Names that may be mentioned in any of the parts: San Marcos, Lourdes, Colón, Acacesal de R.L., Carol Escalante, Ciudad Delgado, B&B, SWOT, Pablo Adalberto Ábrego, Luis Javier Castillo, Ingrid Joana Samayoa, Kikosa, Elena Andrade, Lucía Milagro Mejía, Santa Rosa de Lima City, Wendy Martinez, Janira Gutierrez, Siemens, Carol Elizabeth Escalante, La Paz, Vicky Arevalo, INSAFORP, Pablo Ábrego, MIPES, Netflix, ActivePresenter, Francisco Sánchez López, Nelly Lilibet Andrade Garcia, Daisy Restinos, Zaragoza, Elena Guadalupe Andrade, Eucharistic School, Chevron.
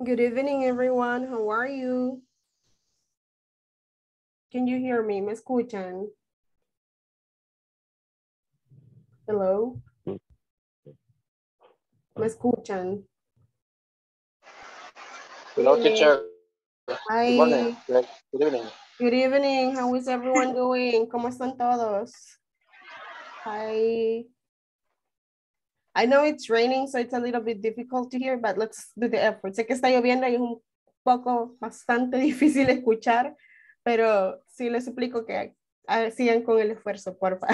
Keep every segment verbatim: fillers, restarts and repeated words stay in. Good evening, everyone. How are you? Can you hear me? ¿Me escuchan? Hello? ¿Me escuchan? Hello, teacher. Hi. Good morning. Good evening. Good evening. How is everyone doing? ¿Cómo están todos? Hi. I know it's raining, so it's a little bit difficult to hear, but let's do the effort. Sé que está lloviendo y es un poco bastante difícil escuchar, pero sí les suplico que sigan con el esfuerzo, porfa.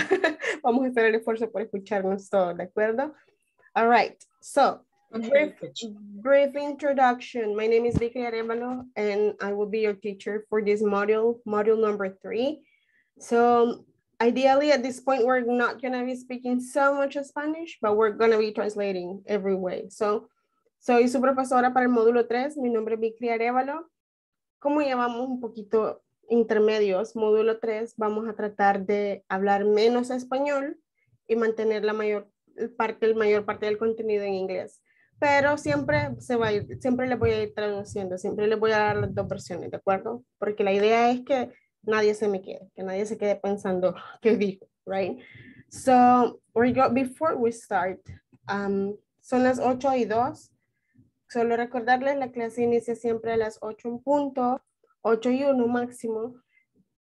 Vamos a hacer el esfuerzo por escucharnos todos, ¿de acuerdo? All right, so brief, brief introduction. My name is Vicky Arevalo, and I will be your teacher for this module, module number three. So ideally, at this point, we're not going to be speaking so much Spanish, but we're going to be translating every way. So, soy su profesora para el módulo tres. Mi nombre es Vicky Arevalo. Como ya vamos un poquito intermedios, módulo tres, vamos a tratar de hablar menos español y mantener la mayor parte, la mayor parte del contenido en inglés. Pero siempre se va a ir, siempre les voy a ir traduciendo, siempre les voy a dar las dos versiones, ¿de acuerdo? Porque la idea es que nadie se me quede, que nadie se quede pensando qué dijo, right? So, we go, before we start, um, son las ocho y dos. Solo recordarles, la clase inicia siempre a las ocho en punto, ocho y uno máximo.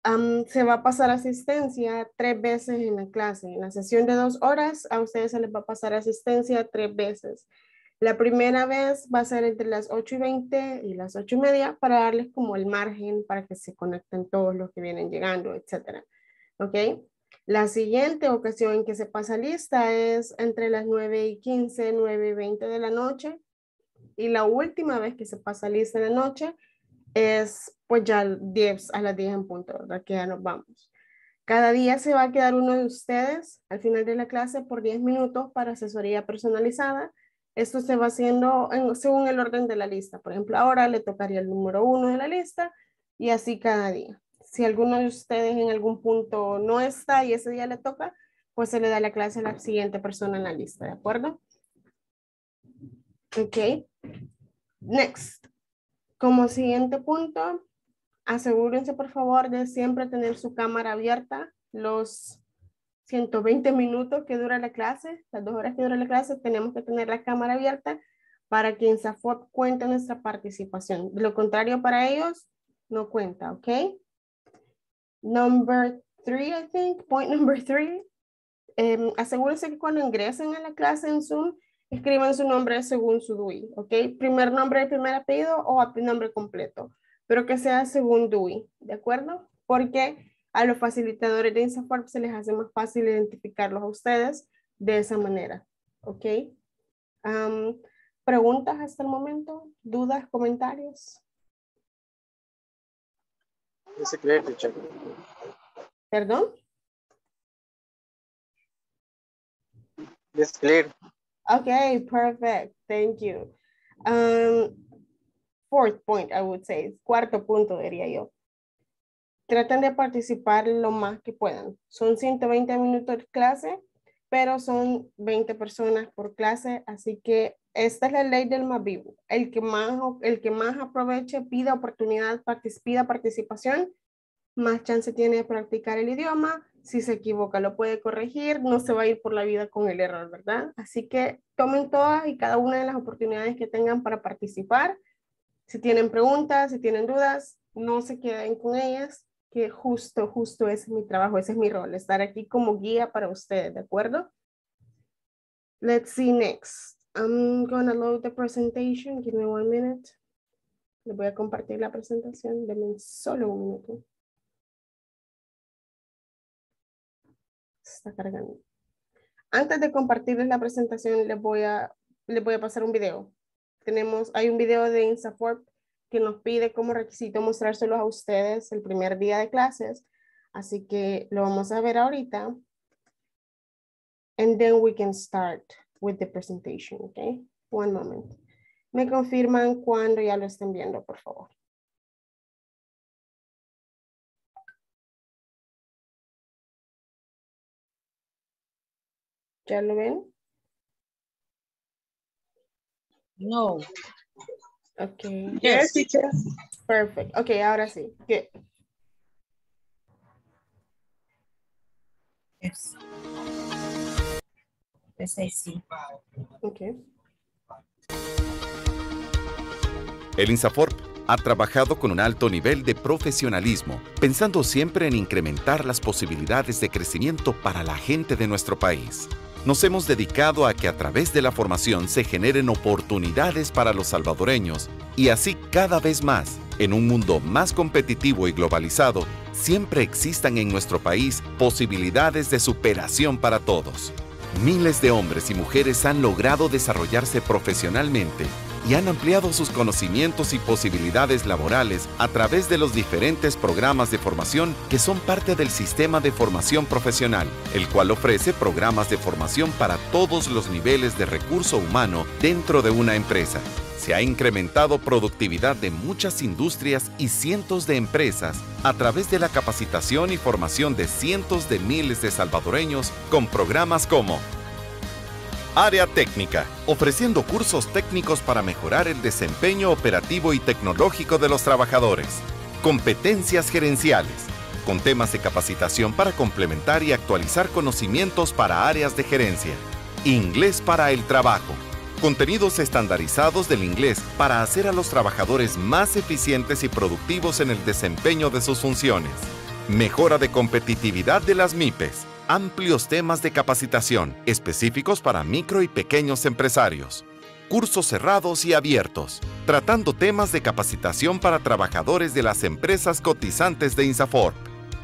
Um, se va a pasar asistencia tres veces en la clase. En la sesión de dos horas, a ustedes se les va a pasar asistencia tres veces. La primera vez va a ser entre las ocho y veinte y las ocho y media para darles como el margen para que se conecten todos los que vienen llegando, etcétera. ¿Ok? La siguiente ocasión en que se pasa lista es entre las nueve y quince, nueve y veinte de la noche. Y la última vez que se pasa lista en la noche es pues ya diez, a las diez en punto, ¿verdad? Que ya nos vamos. Cada día se va a quedar uno de ustedes al final de la clase por diez minutos para asesoría personalizada. Esto se va haciendo en, según el orden de la lista. Por ejemplo, ahora le tocaría el número uno de la lista y así cada día. Si alguno de ustedes en algún punto no está y ese día le toca, pues se le da la clase a la siguiente persona en la lista, ¿de acuerdo? Ok. Next. Como siguiente punto, asegúrense por favor de siempre tener su cámara abierta. Los ciento veinte minutos que dura la clase, las dos horas que dura la clase, tenemos que tener la cámara abierta para que INSAFORP cuente nuestra participación. De lo contrario, para ellos no cuenta, ¿ok? Number three, I think, point number three. Eh, asegúrense que cuando ingresen a la clase en Zoom, escriban su nombre según su D U I, ¿ok? Primer nombre, primer apellido o nombre completo, pero que sea según D U I, ¿de acuerdo? Porque a los facilitadores de INSAFORP se les hace más fácil identificarlos a ustedes de esa manera, ¿ok? Um, ¿Preguntas hasta el momento? ¿Dudas? ¿Comentarios? ¿Es clear, teacher? ¿Perdón? ¿Es clear? Ok, perfect. Thank you. Um, fourth point, I would say. Cuarto punto, diría yo. Traten de participar lo más que puedan. Son ciento veinte minutos de clase, pero son veinte personas por clase, así que esta es la ley del más vivo. El que más, el que más aproveche, pida oportunidad, pida participación, más chance tiene de practicar el idioma. Si se equivoca, lo puede corregir, no se va a ir por la vida con el error, ¿verdad? Así que tomen todas y cada una de las oportunidades que tengan para participar. Si tienen preguntas, si tienen dudas, no se queden con ellas, que justo, justo ese es mi trabajo, ese es mi rol, estar aquí como guía para ustedes, ¿de acuerdo? Let's see next. I'm gonna load the presentation. Give me one minute. Les voy a compartir la presentación. Denme solo un minuto. Se está cargando. Antes de compartirles la presentación, les voy a, les voy a pasar un video. Tenemos, hay un video de INSAFORP que nos pide como requisito mostrárselos a ustedes el primer día de clases. Así que lo vamos a ver ahorita. And then we can start with the presentation, okay? One moment. Me confirman cuando ya lo estén viendo, por favor. ¿Ya lo ven? No. Okay. Yes, teacher. Perfect. Okay, ahora sí. Good. Yes. Yes, I see. Okay. El INSAFORP ha trabajado con un alto nivel de profesionalismo, pensando siempre en incrementar las posibilidades de crecimiento para la gente de nuestro país. Nos hemos dedicado a que a través de la formación se generen oportunidades para los salvadoreños y así cada vez más, en un mundo más competitivo y globalizado, siempre existan en nuestro país posibilidades de superación para todos. Miles de hombres y mujeres han logrado desarrollarse profesionalmente y han ampliado sus conocimientos y posibilidades laborales a través de los diferentes programas de formación que son parte del sistema de formación profesional, el cual ofrece programas de formación para todos los niveles de recurso humano dentro de una empresa. Se ha incrementado productividad de muchas industrias y cientos de empresas a través de la capacitación y formación de cientos de miles de salvadoreños con programas como Área Técnica, ofreciendo cursos técnicos para mejorar el desempeño operativo y tecnológico de los trabajadores. Competencias gerenciales, con temas de capacitación para complementar y actualizar conocimientos para áreas de gerencia. Inglés para el trabajo, contenidos estandarizados del inglés para hacer a los trabajadores más eficientes y productivos en el desempeño de sus funciones. Mejora de competitividad de las MIPES. Amplios temas de capacitación, específicos para micro y pequeños empresarios. Cursos cerrados y abiertos, tratando temas de capacitación para trabajadores de las empresas cotizantes de INSAFORP.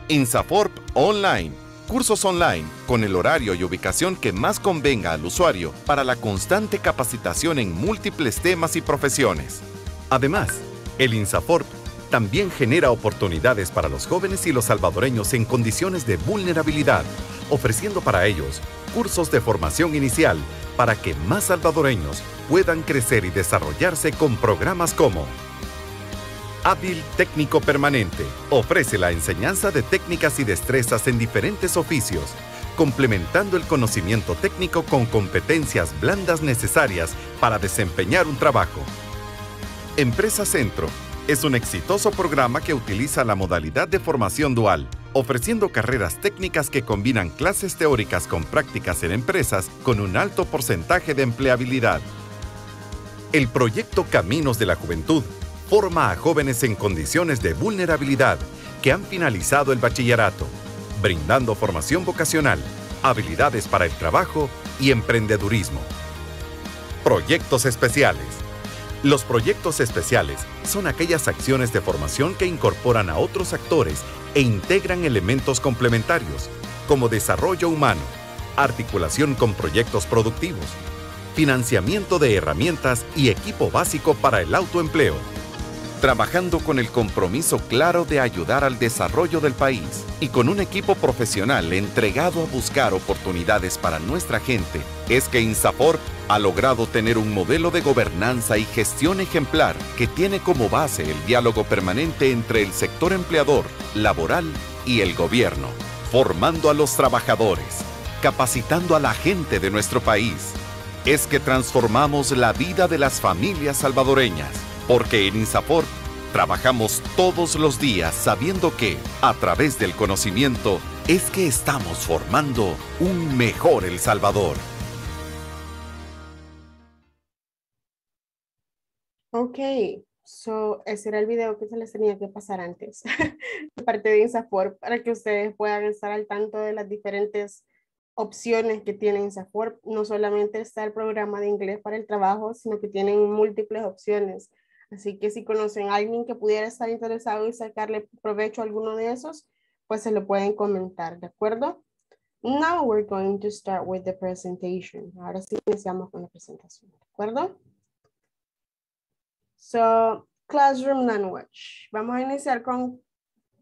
INSAFORP Online, cursos online con el horario y ubicación que más convenga al usuario para la constante capacitación en múltiples temas y profesiones. Además, el INSAFORP también genera oportunidades para los jóvenes y los salvadoreños en condiciones de vulnerabilidad, ofreciendo para ellos cursos de formación inicial para que más salvadoreños puedan crecer y desarrollarse con programas como Hábil Técnico Permanente, ofrece la enseñanza de técnicas y destrezas en diferentes oficios, complementando el conocimiento técnico con competencias blandas necesarias para desempeñar un trabajo. Empresa Centro, es un exitoso programa que utiliza la modalidad de formación dual, ofreciendo carreras técnicas que combinan clases teóricas con prácticas en empresas con un alto porcentaje de empleabilidad. El proyecto Caminos de la Juventud forma a jóvenes en condiciones de vulnerabilidad que han finalizado el bachillerato, brindando formación vocacional, habilidades para el trabajo y emprendedurismo. Proyectos especiales. Los proyectos especiales son aquellas acciones de formación que incorporan a otros actores e integran elementos complementarios, como desarrollo humano, articulación con proyectos productivos, financiamiento de herramientas y equipo básico para el autoempleo, trabajando con el compromiso claro de ayudar al desarrollo del país y con un equipo profesional entregado a buscar oportunidades para nuestra gente, es que INSAFORP ha logrado tener un modelo de gobernanza y gestión ejemplar que tiene como base el diálogo permanente entre el sector empleador, laboral y el gobierno, formando a los trabajadores, capacitando a la gente de nuestro país. Es que transformamos la vida de las familias salvadoreñas, porque en INSAFORP trabajamos todos los días sabiendo que, a través del conocimiento, es que estamos formando un mejor El Salvador. Okay, so ese era el video que se les tenía que pasar antes, aparte de INSAFORP, para que ustedes puedan estar al tanto de las diferentes opciones que tiene INSAFORP. No solamente está el programa de inglés para el trabajo, sino que tienen múltiples opciones. Así que si conocen a alguien que pudiera estar interesado y sacarle provecho a alguno de esos, pues se lo pueden comentar, ¿de acuerdo? Now we're going to start with the presentation. Ahora sí iniciamos con la presentación, ¿de acuerdo? So, classroom language. Vamos a iniciar con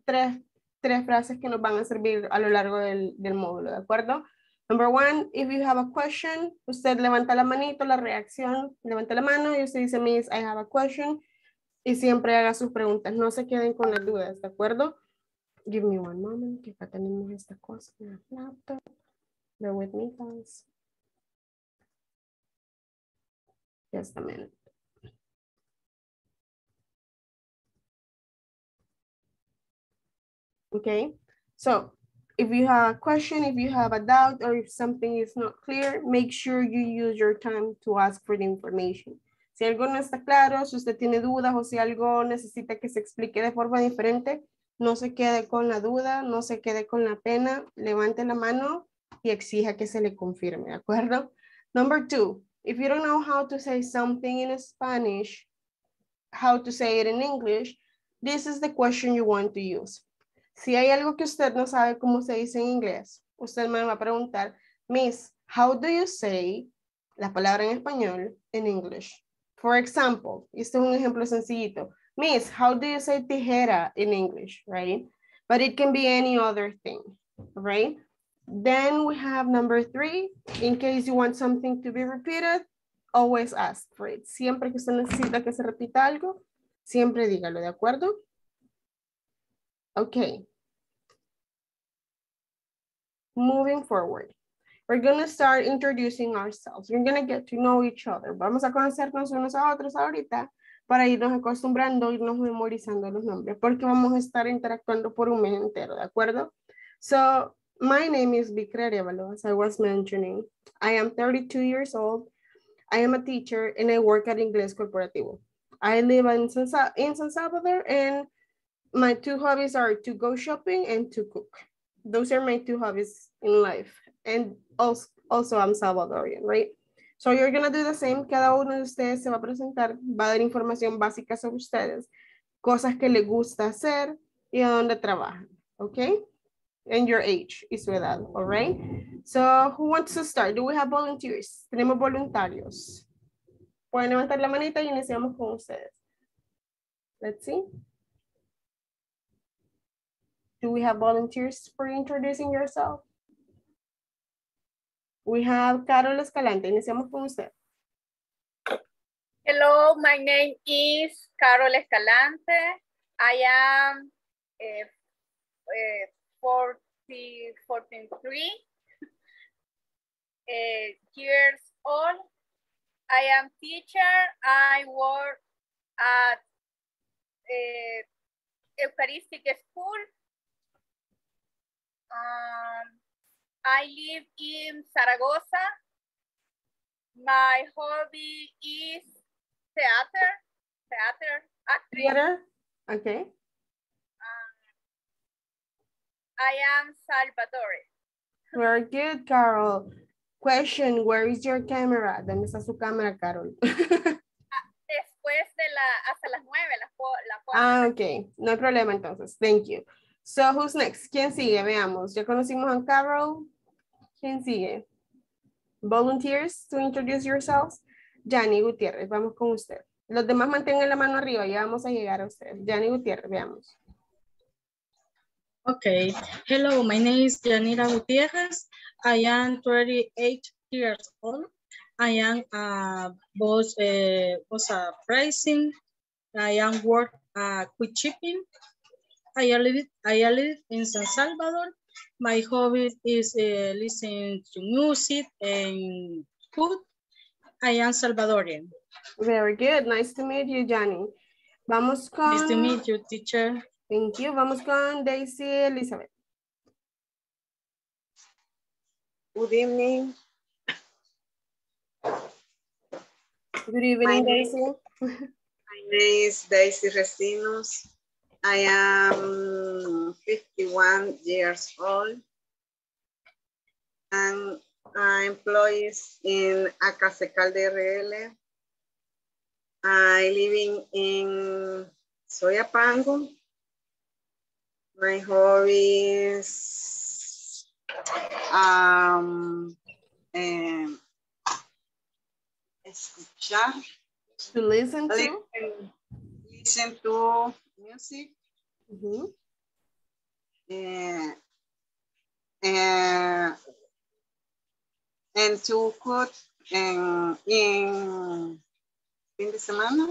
tres, tres frases que nos van a servir a lo largo del, del módulo, ¿de acuerdo? Number one, if you have a question, usted levanta la manito, la reacción, levanta la mano y usted dice, Miss, I have a question. Y siempre haga sus preguntas, no se queden con las dudas, ¿de acuerdo? Give me one moment, que acá tenemos esta cosa en el laptop. Bear with me, guys. Just a minute. okay? So if you have a question, if you have a doubt, or if something is not clear, make sure you use your time to ask for the information. Si algo no está claro, si usted tiene dudas o si algo necesita que se explique de forma diferente, no se quede con la duda, no se quede con la pena, levante la mano y exija que se le confirme, ¿de acuerdo? Number two, if you don't know how to say something in Spanish, how to say it in English, this is the question you want to use. Si hay algo que usted no sabe cómo se dice en inglés, usted me va a preguntar, Miss, how do you say la palabra en español in English? For example, este es un ejemplo sencillito. Miss, how do you say tijera in English, right? But it can be any other thing, right? Then we have number three. In case you want something to be repeated, always ask for it. Siempre que usted necesita que se repita algo, siempre dígalo, ¿de acuerdo? Okay, moving forward. We're gonna start introducing ourselves. We're gonna get to know each other. Vamos a conocernos unos a otros ahorita para irnos acostumbrando, irnos memorizando los nombres porque vamos a estar interactuando por un mes entero, ¿de acuerdo? So, my name is Vicky Arevalo, as I was mentioning. I am thirty-two years old. I am a teacher and I work at Inglés Corporativo. I live in San, in San Salvador, and my two hobbies are to go shopping and to cook. Those are my two hobbies in life. And also, also I'm Salvadorian, right? So you're gonna do the same. Cada uno de ustedes se va a presentar, va a dar información básica sobre ustedes, cosas que le gusta hacer y a dónde trabajan, okay? And your age y su edad, all right? So who wants to start? Do we have volunteers? Tenemos voluntarios. Pueden levantar la manita y iniciamos con ustedes. Let's see. Do we have volunteers for introducing yourself? We have Carol Escalante. Iniciamos con usted. Hello, my name is Carol Escalante. I am uh, uh, forty, forty-three uh, years old. I am teacher. I work at uh, Eucharistic School. Um, I live in Zaragoza. My hobby is theater, theater, acting. Theater, okay. Um, I am Salvadorian. Very good, Carol. Question, where is your camera? ¿Dónde está su cámara, Carol? Después de la, hasta las nueve, la, la puedo. Ah, okay. No hay problema entonces. Thank you. So who's next? ¿Quién sigue? Veamos. Ya conocimos a Carol. ¿Quién sigue? Volunteers to introduce yourselves. Janira Gutierrez, vamos con usted. Los demás mantengan la mano arriba, ya vamos a llegar a usted. Janira Gutierrez, veamos. Okay. Hello, my name is Janira Gutierrez. I am thirty-eight years old. I am uh, both uh, both a pricing. I am work at uh, Quick Shipping. I live, I live in San Salvador. My hobby is uh, listening to music and food. I am Salvadorian. Very good. Nice to meet you, Johnny. Vamos con... Nice to meet you, teacher. Thank you. Vamos con Daisy Elizabeth. Good evening. Good evening, my Daisy. Name, my name is Daisy Restinos. I am fifty-one years old and I employed in Acacesal de R L. I live in Soyapango. My hobby is um, um, escuchar. To listen to? Listen to music. Mm-hmm. uh, uh, and to cook in in the semana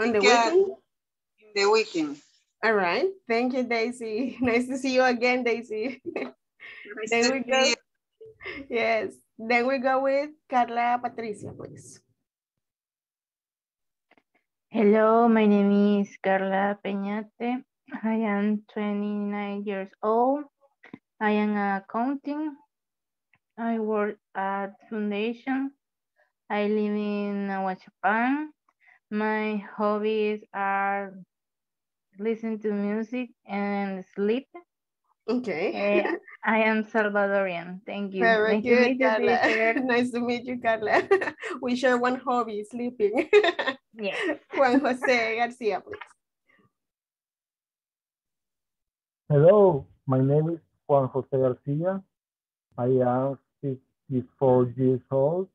on the weekend. In the weekend. All right. Thank you, Daisy. Nice to see you again, Daisy. Nice then we go. Yes. Then we go with Carla Patricia, please. Hello, my name is Carla Peñate. I am twenty-nine years old. I am accounting. I work at foundation. I live in Huachapan. My hobbies are listen to music and sleep. Okay. Uh, I am Salvadorian. Thank you. Very nice good, Carla. You, nice to meet you, Carla. We share one hobby, sleeping. Yes. Juan Jose Garcia, please. Hello, my name is Juan Jose Garcia. I am sixty-four years old.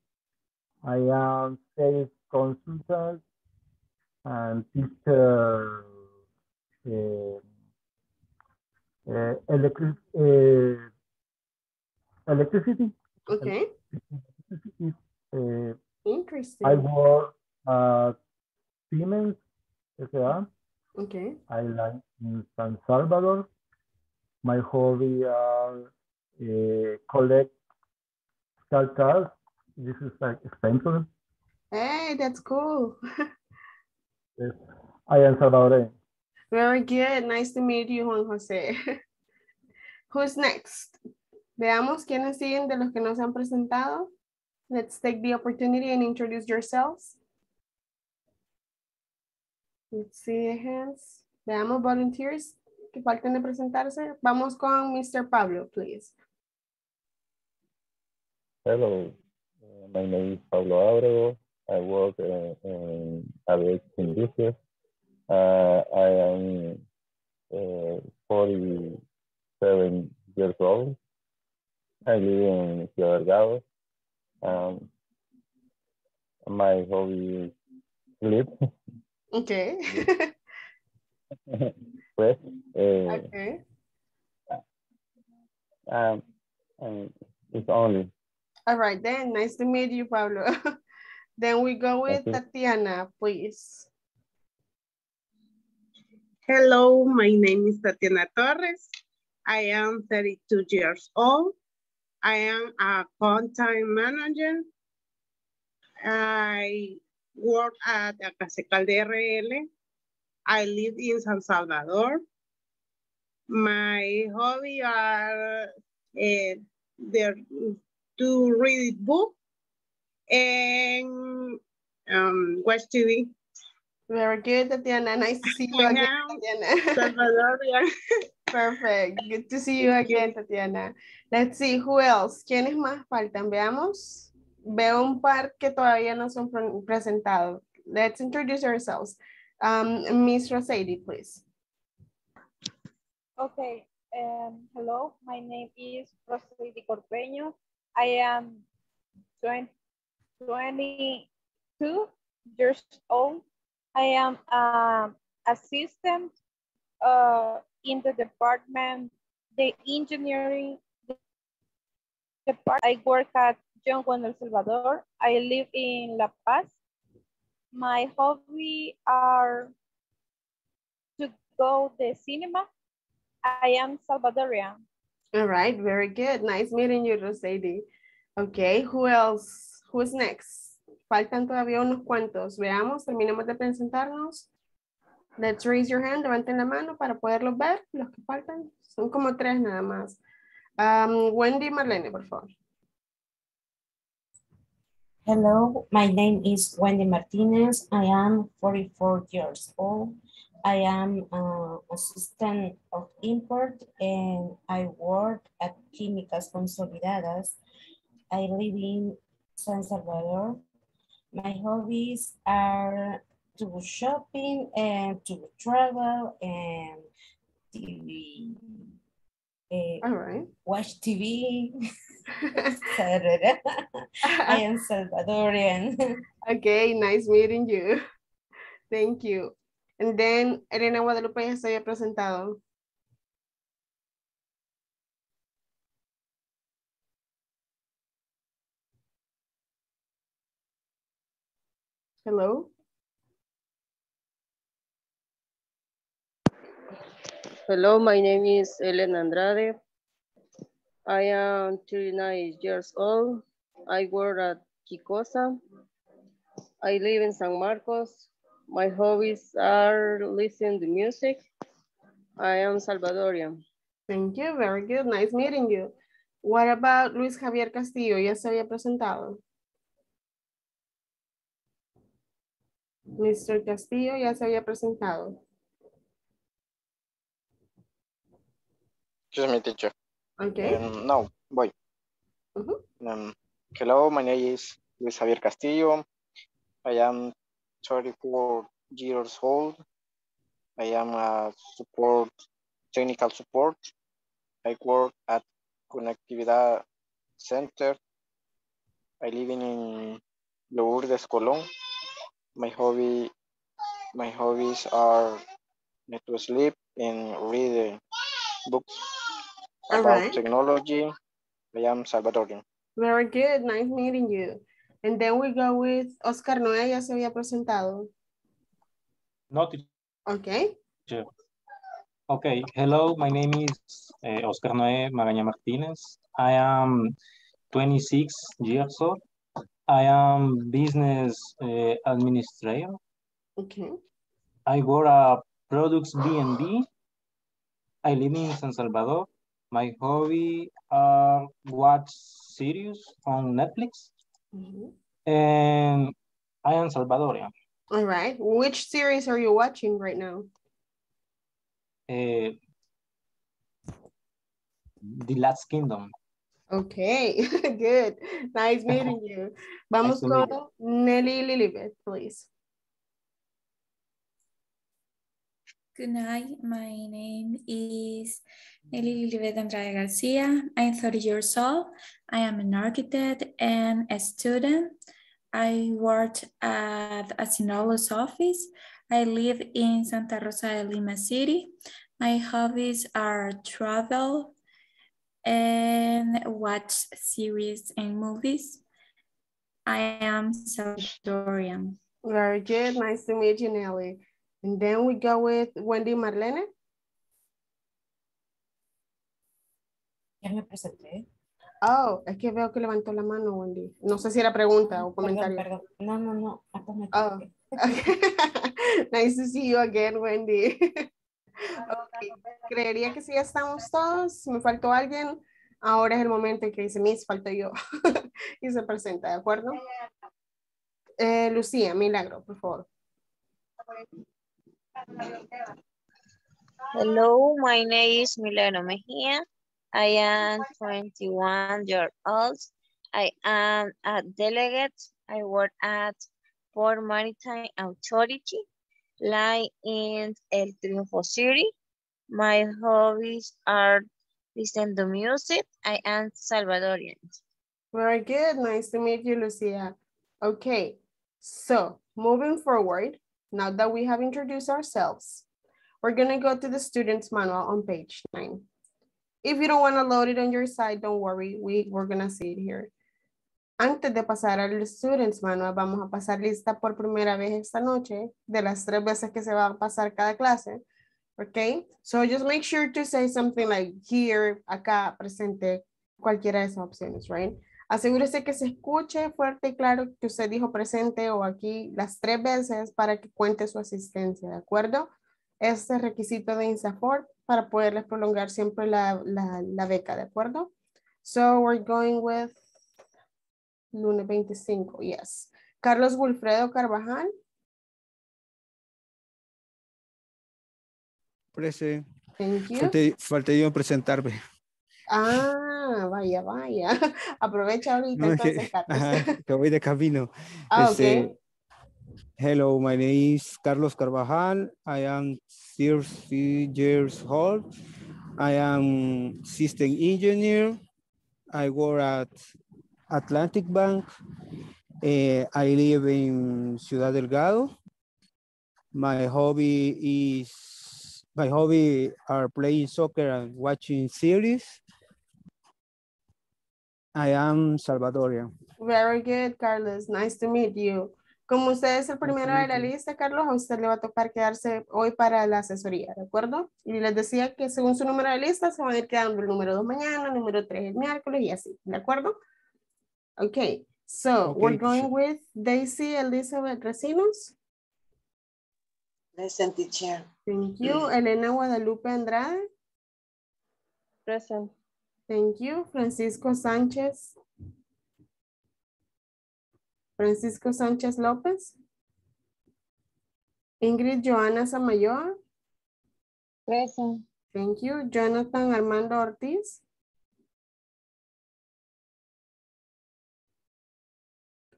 I am sales consultant and teacher. Uh, Uh, electric, uh, electricity. Okay. Electricity. Uh, Interesting. I work at Siemens S A Okay. I live in San Salvador. My hobby are uh, collect star cards. This is like expensive. Hey, that's cool. Yes. I am Salvadorian. Very good. Nice to meet you, Juan José. Who's next? Veamos quiénes siguen de los que no se han presentado. Let's take the opportunity and introduce yourselves. Let's see the hands. Veamos volunteers que falten de presentarse. Vamos con Mister Pablo, please. Hello. Uh, my name is Pablo Ábrego. I work uh, in Avex Industries. Uh, I am uh, forty-seven years old. I live in Ciudad Um My hobby is sleep. Okay. Well, uh, okay. Um, um, it's only. All right, then. Nice to meet you, Pablo. Then we go with Tatiana, please. Hello, my name is Tatiana Torres. I am thirty-two years old. I am a content manager. I work at Acacesal de R L. I live in San Salvador. My hobby are uh, there to read book and um, watch T V. Very good, Tatiana. Nice to see you again, Tatiana. Salvadorian. Perfect. Good to see you again, Tatiana. Let's see, who else? ¿Quiénes más faltan? Veamos. Veo un par que todavía no son presentados. Let's introduce ourselves. Um, Miss Rosaydi, please. Okay. Um, hello. My name is Rosaydi Corpeño. I am twenty, twenty-two years old. I am an um, assistant uh, in the department, the engineering department. I work at John Juan El Salvador. I live in La Paz. My hobby are to go to the cinema. I am Salvadorian. All right, very good. Nice meeting you, Rosaydi. Okay, who else? Who's next? Faltan todavía unos cuantos. Veamos, terminemos de presentarnos. Let's raise your hand. Levanten la mano para poderlos ver. Los que faltan son como tres nada más. Um, Wendy Marlene, por favor. Hello, my name is Wendy Martinez. I am forty-four years old. I am uh, assistant of import and I work at Químicas Consolidadas. I live in San Salvador. My hobbies are to shopping and to travel and T V. Uh, All right. Watch T V. I am Salvadorian. Okay, nice meeting you. Thank you. And then Elena Guadalupe ya se había presentado. Hello. Hello, my name is Elena Andrade. I am thirty-nine years old. I work at Kikosa. I live in San Marcos. My hobbies are listening to music I am Salvadorian. Thank you, very good. Nice meeting you. What about Luis Javier Castillo? Ya se había presentado. Mister Castillo ya se había presentado. Excuse me, teacher. Okay. Um, no, voy. Uh-huh. um, hello, my name is Luis Javier Castillo. I am thirty-four years old. I am a support, technical support. I work at Conectividad Center. I live in Lourdes, Colón. My hobby, my hobbies are to sleep and read books All about right. technology. I am Salvadorian. Very good, nice meeting you. And then we go with Oscar Noé, ya se había presentado. No, okay. Sure. Okay, hello, my name is uh, Oscar Noé Magaña Martínez. I am twenty-six years old. I am business uh, administrator. Okay. I work at Products B and B. I live in San Salvador. My hobby are watch series on Netflix. Mm-hmm. And I am Salvadorian. All right. Which series are you watching right now? Uh, The Last Kingdom. Okay, good. Nice meeting you. Vamos nice con Nelly Lilibet, please. Good night. My name is Nelly Lilibet Andrade Garcia. I'm thirty years old. I am an architect and a student. I work at a sinologist's office. I live in Santa Rosa de Lima City. My hobbies are travel, and watch series and movies. I am Salvadorian. Very good. Nice to meet you, Nelly. And then we go with Wendy Marlene. Ya me presenté. Oh, es que veo que levantó la mano, Wendy. No sé si era pregunta o comentario. Perdón, perdón. No, no, no. Oh, okay. Nice to see you again, Wendy. Okay. Creería que sí, ya estamos todos. Me faltó alguien. Ahora es el momento en que dice Miss, falta yo. Y se presenta, ¿de acuerdo? Eh, Lucía, Milagro, por favor. Hello, my name is Milagro Mejía. I am twenty-one years old. I am a delegate. I work at Port Maritime Authority. Live in El Triunfo City. My hobbies are listen to music. I am Salvadorian. Very good. Nice to meet you, Lucia. Okay, so moving forward, now that we have introduced ourselves, we're gonna go to the student's manual on page nine. If you don't wanna load it on your side, don't worry, we, we're gonna see it here. Antes de pasar al Students Manual, vamos a pasar lista por primera vez esta noche, de las tres veces que se va a pasar cada clase, okay? So just make sure to say something like here, acá, presente, cualquiera de esas opciones, right? Asegúrese que se escuche fuerte y claro que usted dijo presente o aquí las tres veces para que cuente su asistencia, ¿de acuerdo? Este es requisito de INSAFORP para poderles prolongar siempre la, la, la beca, ¿de acuerdo? So we're going with Lunes veinticinco, yes. Carlos Wilfredo Carvajal. Present. Thank you. Falté, falté yo en presentarme. Ah, vaya, vaya. Aprovecha ahorita. No, entonces, que, ajá, que voy de camino. Ah, este, okay. Hello, my name is Carlos Carvajal. I am thirty years old. I am system engineer. I work at Atlantic Bank. Uh, I live in Ciudad Delgado. My hobby is, my hobby are playing soccer and watching series. I am Salvadorian. Very good, Carlos. Nice to meet you. Como usted es el primero de la lista, Carlos, a usted le va a tocar quedarse hoy para la asesoría, ¿de acuerdo? Y les decía que según su número de lista, se van a ir quedando el número dos mañana, el número tres el miércoles y así, ¿de acuerdo? Okay, so okay. We're going with Daisy Elizabeth Restinos. Present, teacher. Thank you. Elena Guadalupe Andrade. Present. Thank you. Francisco Sánchez. Francisco Sánchez López. Ingrid Joana Samayoa. Present. Thank you. Jonathan Armando Ortiz.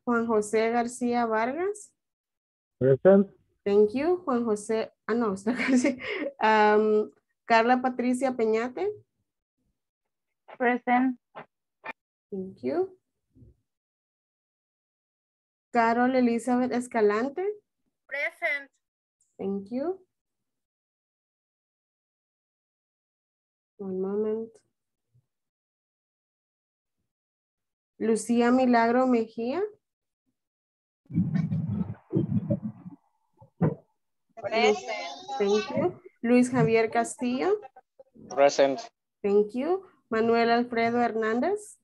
Juan Jose Garcia Vargas. Present. Thank you. Juan Jose, ah no, um, Carla Patricia Peñate. Present. Thank you. Carol Elizabeth Escalante. Present. Thank you. One moment. Lucía Milagro Mejía. Present. Thank you. Luis Javier Castillo. Present. Thank you. Manuel Alfredo Hernández.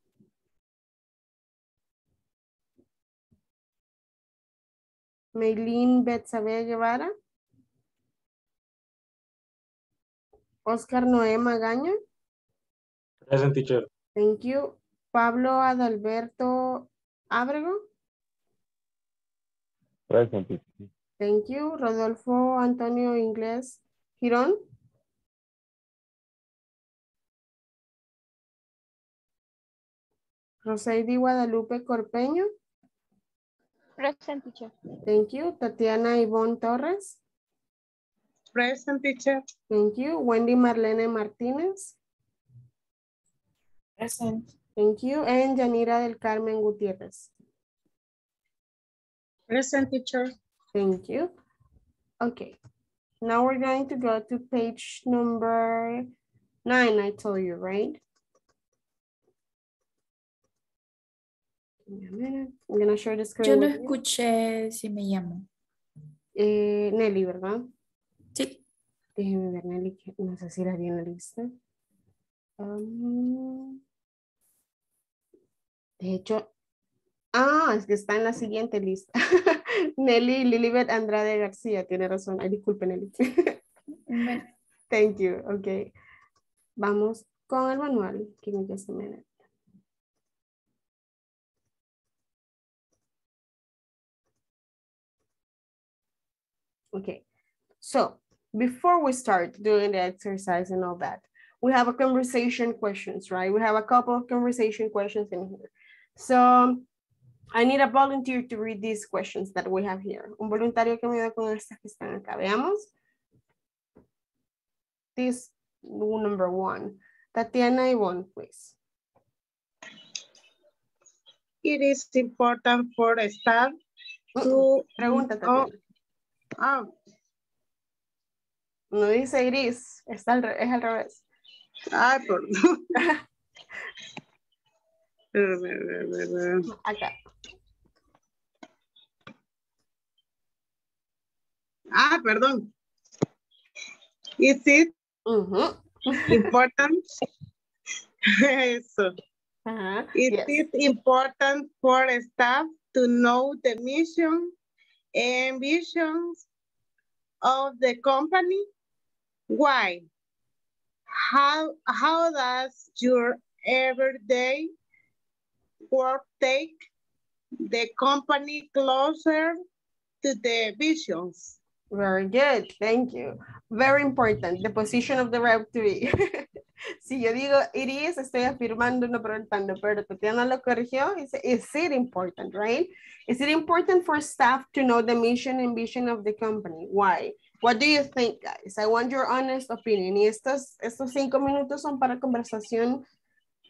Meilín Betsabé Guevara. Oscar Noé Magaña. Present, teacher. Thank you. Pablo Adalberto Ábrego. Present, teacher. Thank you. Rodolfo Antonio Inglés Girón. Rosaydi Guadalupe Corpeño. Present, teacher. Thank you. Tatiana Ivonne Torres. Present, teacher. Thank you. Wendy Marlene Martínez. Present. Thank you. And Janira del Carmen Gutierrez. Present, teacher. Thank you. Okay. Now we're going to go to page number nine, I told you, right? I'm gonna share the screen. Yo no escuché si me llamo. Eh, Nelly, ¿verdad? Sí. Déjeme ver, Nelly, que no sé si la vi en la lista. Um, de hecho, ah, es que está en la siguiente lista. Nelly Lilibet Andrade García, tiene razón. Ay, disculpe, Nelly. Thank you. Ok. Vamos con el manual. Give me just a minute. Okay, so before we start doing the exercise and all that, we have a conversation questions, right? We have a couple of conversation questions in here. So I need a volunteer to read these questions that we have here. Un voluntario que me ayude con estas que están acá. Veamos. This number one. Tatiana Ivonne, please. It is important for the staff uh-uh. to... Pregunta, Tatiana. Ah, no dice Iris, está al es al revés. Ah, perdón. Acá. Ah, perdón. Is it uh-huh. important? Eso. Uh-huh. Is yes. it important for staff to know the mission and visions of the company? Why? How, how does your everyday work take the company closer to the visions? Very good, thank you. Very important, the position of the verb to be. Si yo digo it is, estoy afirmando, no preguntando, pero Tatiana lo corrigió. Is it important, right? Is it important for staff to know the mission and vision of the company? Why? What do you think, guys? I want your honest opinion. Y estos, estos cinco minutos son para conversación,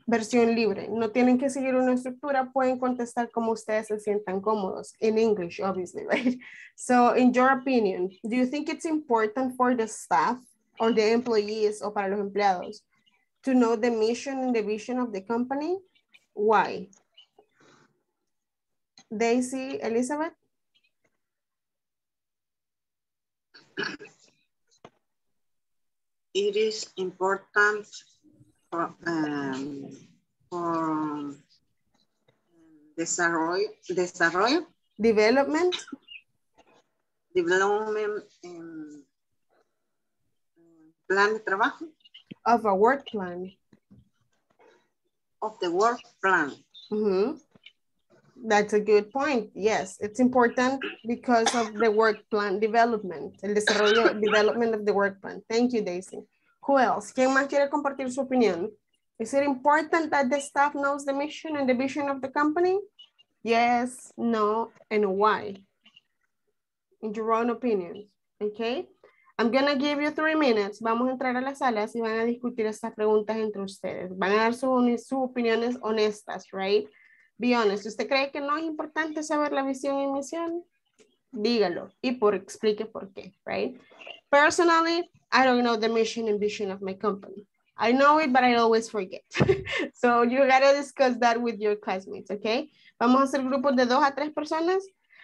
versión libre. No tienen que seguir una estructura. Pueden contestar como ustedes se sientan cómodos. In English, obviously, right? So, in your opinion, do you think it's important for the staff or the employees o para los empleados to know the mission and the vision of the company? Why? Daisy Elizabeth? It is important for, um, for desarrollo, desarrollo? Development? development um, plan de trabajo. Of a work plan. Of the work plan. Mm-hmm. That's a good point. Yes, it's important because of the work plan development. El desarrollo development of the work plan. Thank you, Daisy. Who else? ¿Quién más quiere compartir su opinión? Is it important that the staff knows the mission and the vision of the company? Yes, no, and why? In your own opinion, okay? I'm gonna give you three minutes. Vamos a entrar a las salas y van a discutir estas preguntas entre ustedes. Van a dar sus su opiniones honestas, right? Be honest. ¿Usted cree que no es importante saber la visión y misión? Dígalo y por, explique por qué, right? Personally, I don't know the mission and vision of my company. I know it, but I always forget. So you gotta discuss that with your classmates, okay? Vamos a hacer grupos de dos a tres personas.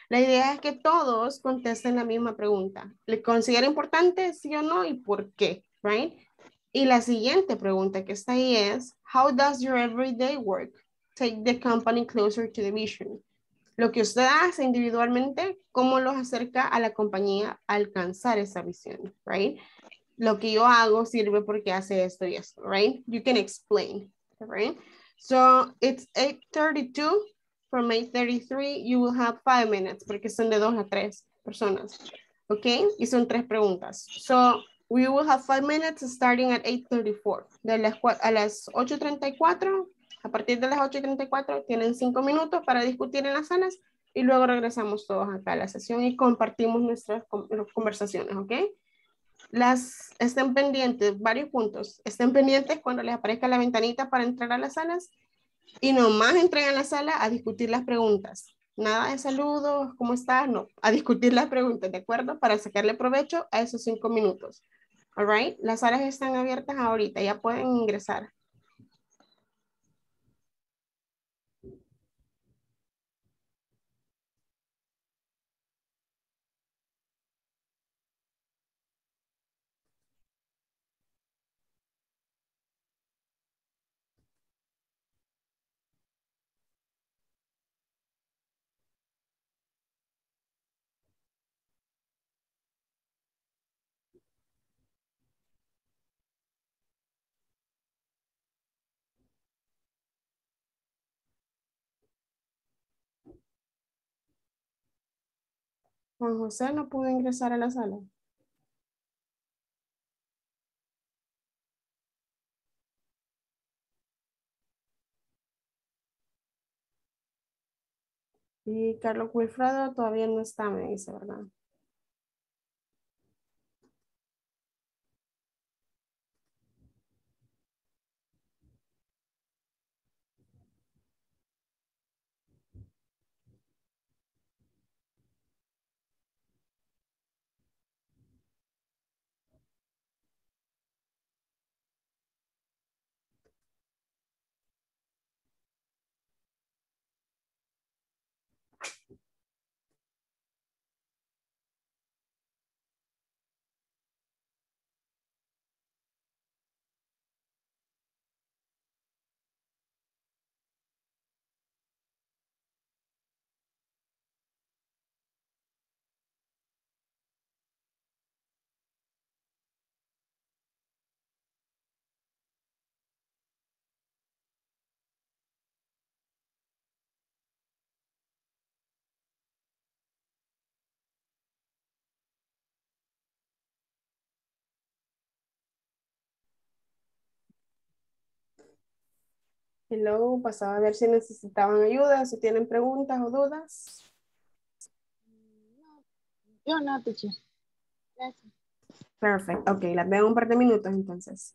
La idea es que todos contesten la misma pregunta. ¿Le considera importante, sí o no, y por qué? Right? Y la siguiente pregunta que está ahí es, how does your everyday work take the company closer to the vision? Lo que usted hace individualmente, ¿cómo los acerca a la compañía a alcanzar esa visión? Right? Lo que yo hago sirve porque hace esto y esto, right? You can explain, right? So it's eight thirty-two. From eight thirty-three, you will have five minutes porque son de dos a tres personas, okay? Y son tres preguntas. So we will have five minutes starting at eight thirty-four. De las, a las ocho treinta y cuatro, a partir de las ocho treinta y cuatro, tienen cinco minutos para discutir en las salas y luego regresamos todos acá a la sesión y compartimos nuestras conversaciones, okay? Las estén pendientes, varios puntos. Estén pendientes cuando les aparezca la ventanita para entrar a las salas y nomás entren a la sala a discutir las preguntas. Nada de saludos, ¿cómo estás? No, a discutir las preguntas, ¿de acuerdo? Para sacarle provecho a esos cinco minutos. All right, las salas están abiertas ahorita, ya pueden ingresar. Juan José no pudo ingresar a la sala. Y Carlos Wilfredo todavía no está, me dice, ¿verdad? Y luego pasaba a ver si necesitaban ayuda, si tienen preguntas o dudas. Yo no, teacher. Gracias. Perfecto. Ok, las veo un par de minutos entonces.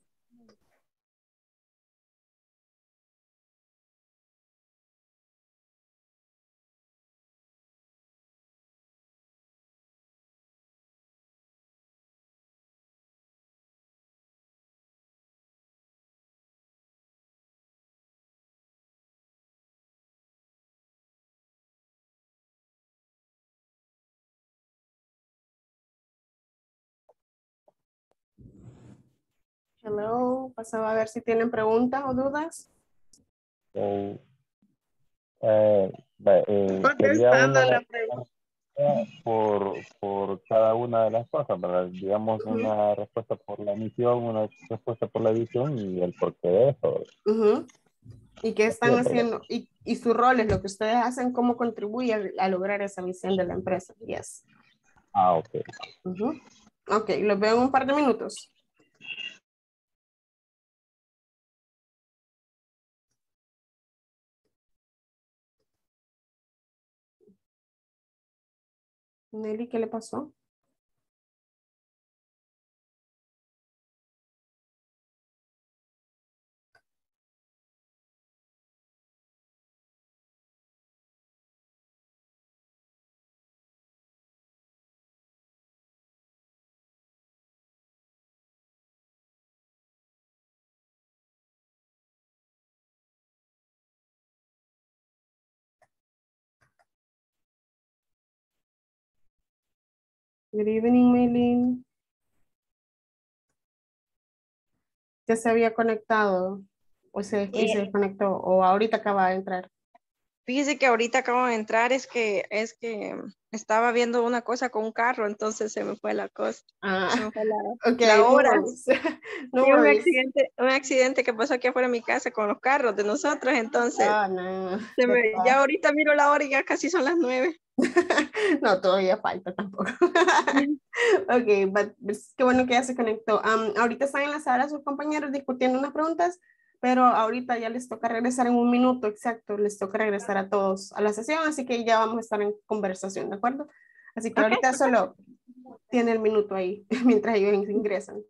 Hello, pasaba a ver si tienen preguntas o dudas. Eh, eh, eh, contestando una, la pregunta. por, por cada una de las cosas, ¿verdad? Digamos, una respuesta por la omisión, una respuesta por la edición y el porqué de eso. Uh-huh. ¿Y qué están sí, haciendo? Y, y sus roles, lo que ustedes hacen, ¿cómo contribuye a, a lograr esa misión de la empresa? Yes. Ah, ok. Uh-huh. Ok, los veo en un par de minutos. Nelly, ¿qué le pasó? Good evening, Maylin. Ya se había conectado o se, se desconectó o ahorita acaba de entrar. Fíjese que ahorita acabo de entrar, es que es que estaba viendo una cosa con un carro, entonces se me fue la cosa. Ah, se me fue la, okay, la hora. No, no un, accidente, un accidente que pasó aquí afuera de mi casa con los carros de nosotros, entonces. Oh, no. se me, ya ahorita miro la hora y ya casi son las nueve. No, todavía falta tampoco. Ok, but, qué bueno que ya se conectó. Um, ahorita están en la sala sus compañeros discutiendo unas preguntas, pero ahorita ya les toca regresar en un minuto, exacto, les toca regresar a todos a la sesión, así que ya vamos a estar en conversación, ¿de acuerdo? Así que ahorita okay. Solo tiene el minuto ahí, mientras ellos ingresan.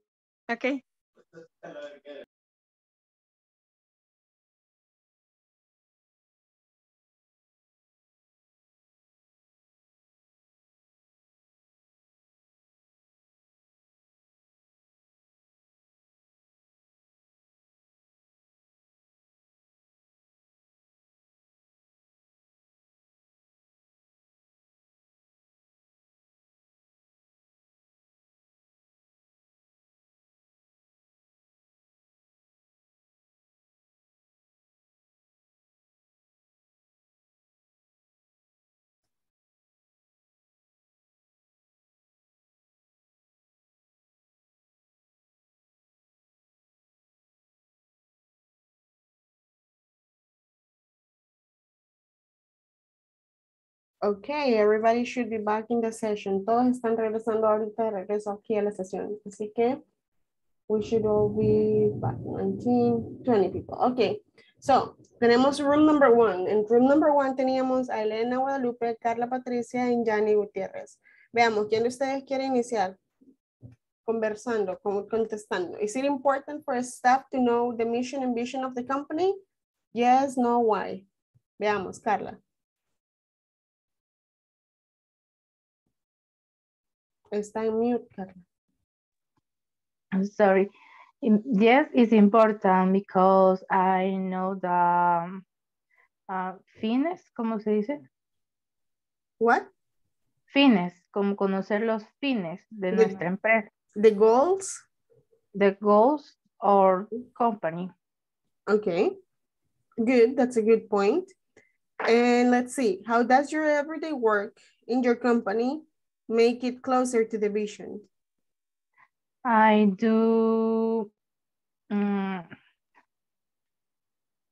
Ok. Okay, everybody should be back in the session. Todos están regresando ahorita, regreso aquí a la sesión. Así que we should all be back nineteen, twenty people. Okay, so tenemos room number one. En room number one teníamos a Elena Guadalupe, Carla Patricia y Janira Gutierrez. Veamos, ¿quién de ustedes quiere iniciar? Conversando, contestando. Is it important for staff to know the mission and vision of the company? Yes, no, why? Veamos, Carla. Está en mute, Carla. I'm sorry. Yes, it's important because I know the uh, fines, ¿cómo se dice? What? Fines, como conocer los fines de the, nuestra empresa. The goals? The goals or company. Okay. Good, that's a good point. And let's see, how does your everyday work in your company make it closer to the vision? I do um,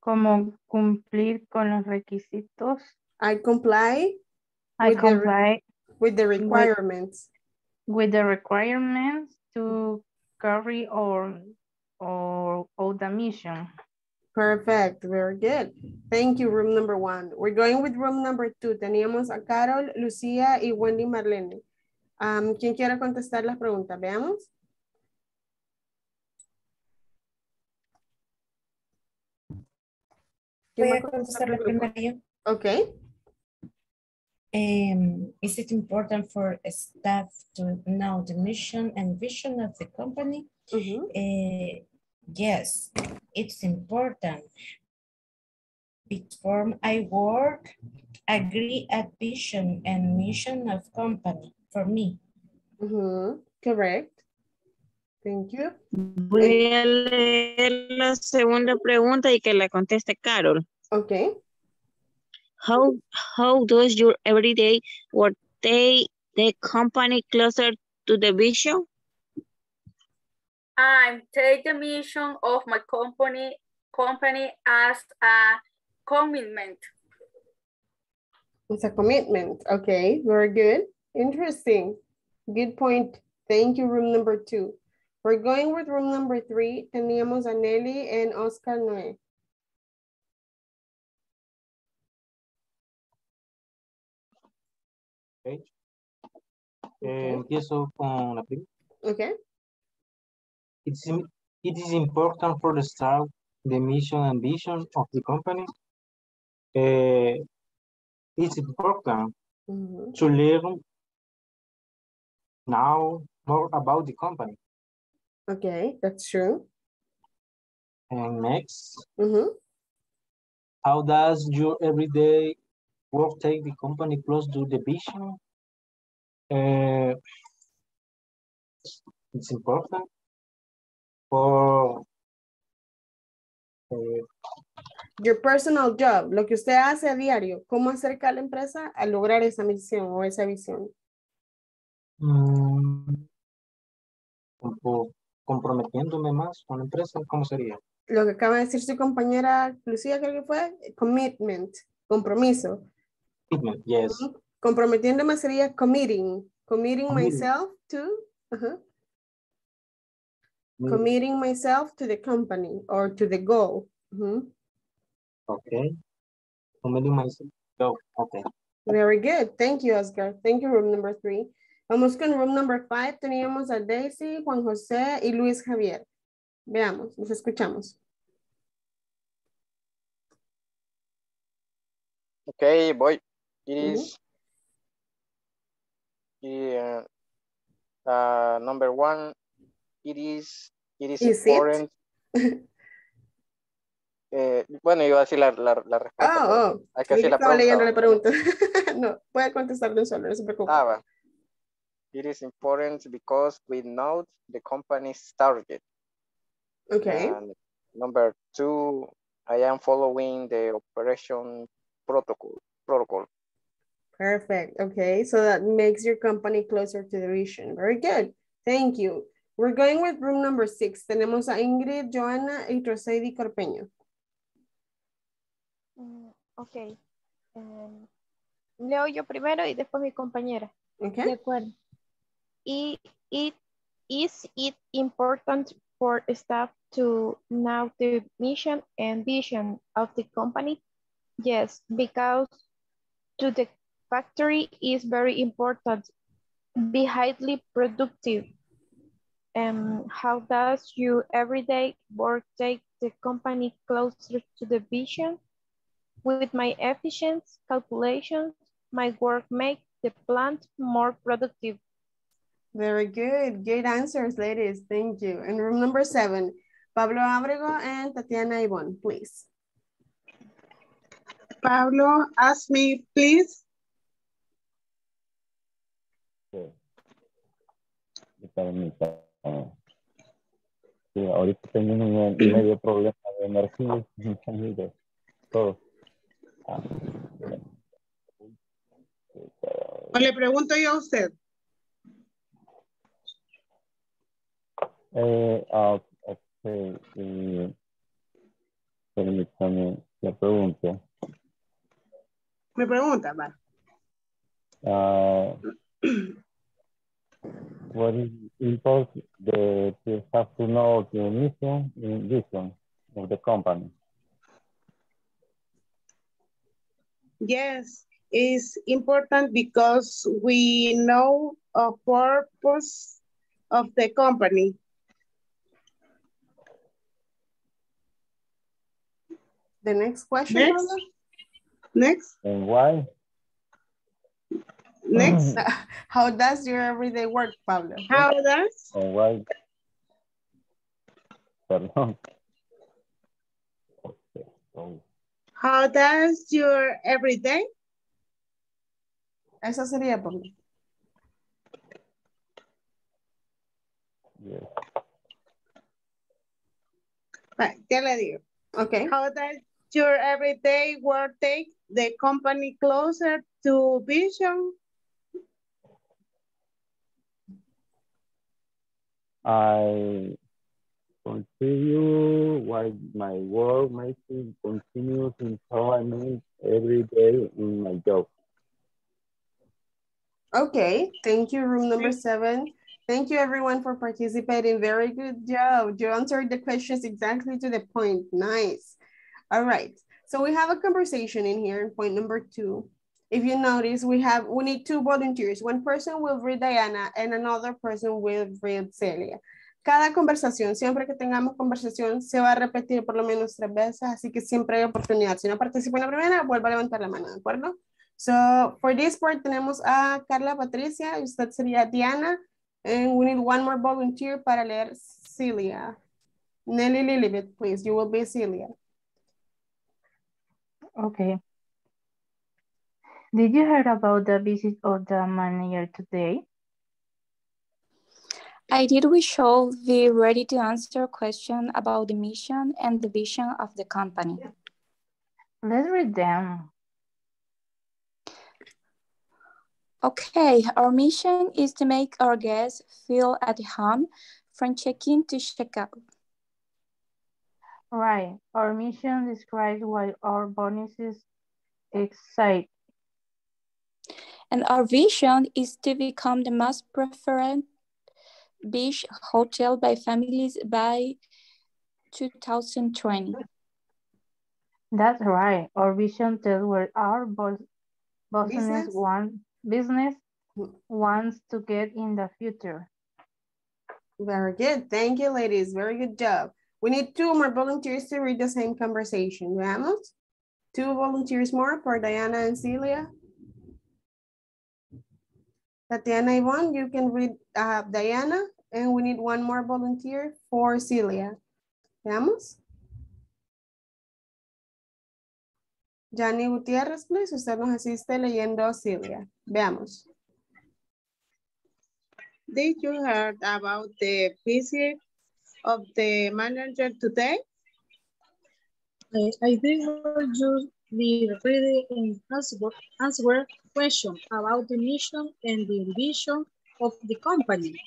como cumplir con los requisitos. I comply. I with comply the, with the requirements. With, with the requirements to carry or or all the mission. Perfect, very good. Thank you, room number one. We're going with room number two. Teníamos a Carol, Lucía y Wendy Marlene. Um, ¿Quién quiere contestar las preguntas? Veamos. Voy a contestar la primera yo. Ok. Um, is it important for staff to know the mission and vision of the company? Uh-huh. uh, yes, it's important. Before I work, agree at vision and mission of company. For me. Uh-huh. Correct. Thank you. Voy a leer la segunda pregunta y que la conteste Carol. Okay. How, how does your everyday work stay the company closer to the vision? I take the mission of my company company as a commitment. It's a commitment. Okay, very good. Interesting. Good point. Thank you, room number two. We're going with room number three. Teníamos a Nelly and Oscar Noé. Okay. Eh, empiezo con la primera. Okay. It's, it is important for the staff, the mission and vision of the company. Uh, it's important mm-hmm. to learn now more about the company. Okay, that's true. And next, mm-hmm. how does your everyday work take the company close to the vision? Uh, it's important. Por eh, your personal job, lo que usted hace a diario, ¿cómo acerca a la empresa a lograr esa misión o esa visión? Um, comprometiéndome más con la empresa, ¿cómo sería? Lo que acaba de decir su compañera Lucía, creo que fue, commitment, compromiso. Commitment, yes. Comprometiéndome sería committing, committing, committing. myself to... Uh-huh. Committing myself to the company or to the goal. Mm-hmm. Okay. Committing myself. Oh, okay. Very good. Thank you, Oscar. Thank you, room number three. Vamos con room number five. Teníamos a Daisy, Juan José y Luis Javier. Veamos, nos escuchamos. Okay, boy. It is mm-hmm. uh, uh, number one. It is, it is, is important. It? eh, bueno, iba a decir la, la, la respuesta. Oh, oh. Hay que hacer la pregunta. pregunta. No, puede contestarlo solo, no se preocupe. Ah, va. It is important because we know the company's target. Okay. And number two, I am following the operation protocol. protocol. Perfect. Okay, so that makes your company closer to the vision. Very good. Thank you. We're going with room number six. Tenemos a Ingrid, Joana y Rosaydi Corpeño. Mm, ok. Um, leo yo primero y después mi compañera. Okay. De acuerdo. It, it, is it important for staff to know the mission and vision of the company? Yes, because to the factory is very important. Be highly productive. Um, how does your everyday work take the company closer to the vision? With my efficient calculations, my work makes the plant more productive. Very good. Great answers, ladies. Thank you. And room number seven, Pablo Ábrego and Tatiana Yvonne, please. Pablo, ask me, please. Okay. Ah, sí, ahorita tengo un medio problema de energía, de todo. Ah, le pregunto yo a usted. Eh, ah, okay, eh, permítame la pregunta. Me pregunta, va. Ah, what is important the to have to know the mission and vision of the company? Yes, it's important because we know the purpose of the company. The next question. Next. Next. And why? Next, how does your everyday work, Pablo? How does? All right. Pardon. How does your everyday? Eso sería, Pablo. Yes. ¿Qué le digo? Okay. How does your everyday work take the company closer to vision? I continue while my work, my team continues employment every day in my job. Okay, thank you, room number seven. Thank you everyone for participating. Very good job. You answered the questions exactly to the point. Nice. All right, so we have a conversation in here in point number two. If you notice, we have, we need two volunteers. One person will read Diana and another person will read Celia. Cada conversación, siempre que tengamos conversación, se va a repetir por lo menos tres veces, así que siempre hay oportunidad. Si no participa en la primera, vuelva a levantar la mano, ¿de acuerdo? So, for this part, tenemos a Carla Patricia, y usted sería Diana, and we need one more volunteer para leer Celia. Nelly Lilibet, please, you will be Celia. Okay. Did you hear about the visit of the manager today? I did. We should be ready to answer questions about the mission and the vision of the company. Let's read them. Okay, our mission is to make our guests feel at home from check-in to check-out. Right, our mission describes why our bonuses excite. And our vision is to become the most preferred beach hotel by families by two thousand twenty. That's right. Our vision tells where our business, business? Want, business wants to get in the future. Very good. Thank you, ladies. Very good job. We need two more volunteers to read the same conversation. Vamos. Two volunteers more for Diana and Celia. Tatiana Yvonne, you can read uh, Diana, and we need one more volunteer for Celia. Veamos. Janira Gutierrez, please, usted nos asiste leyendo Celia. Veamos. Did you heard about the visit of the manager today? I did heard you be reading and answer, answer question about the mission and the vision of the company.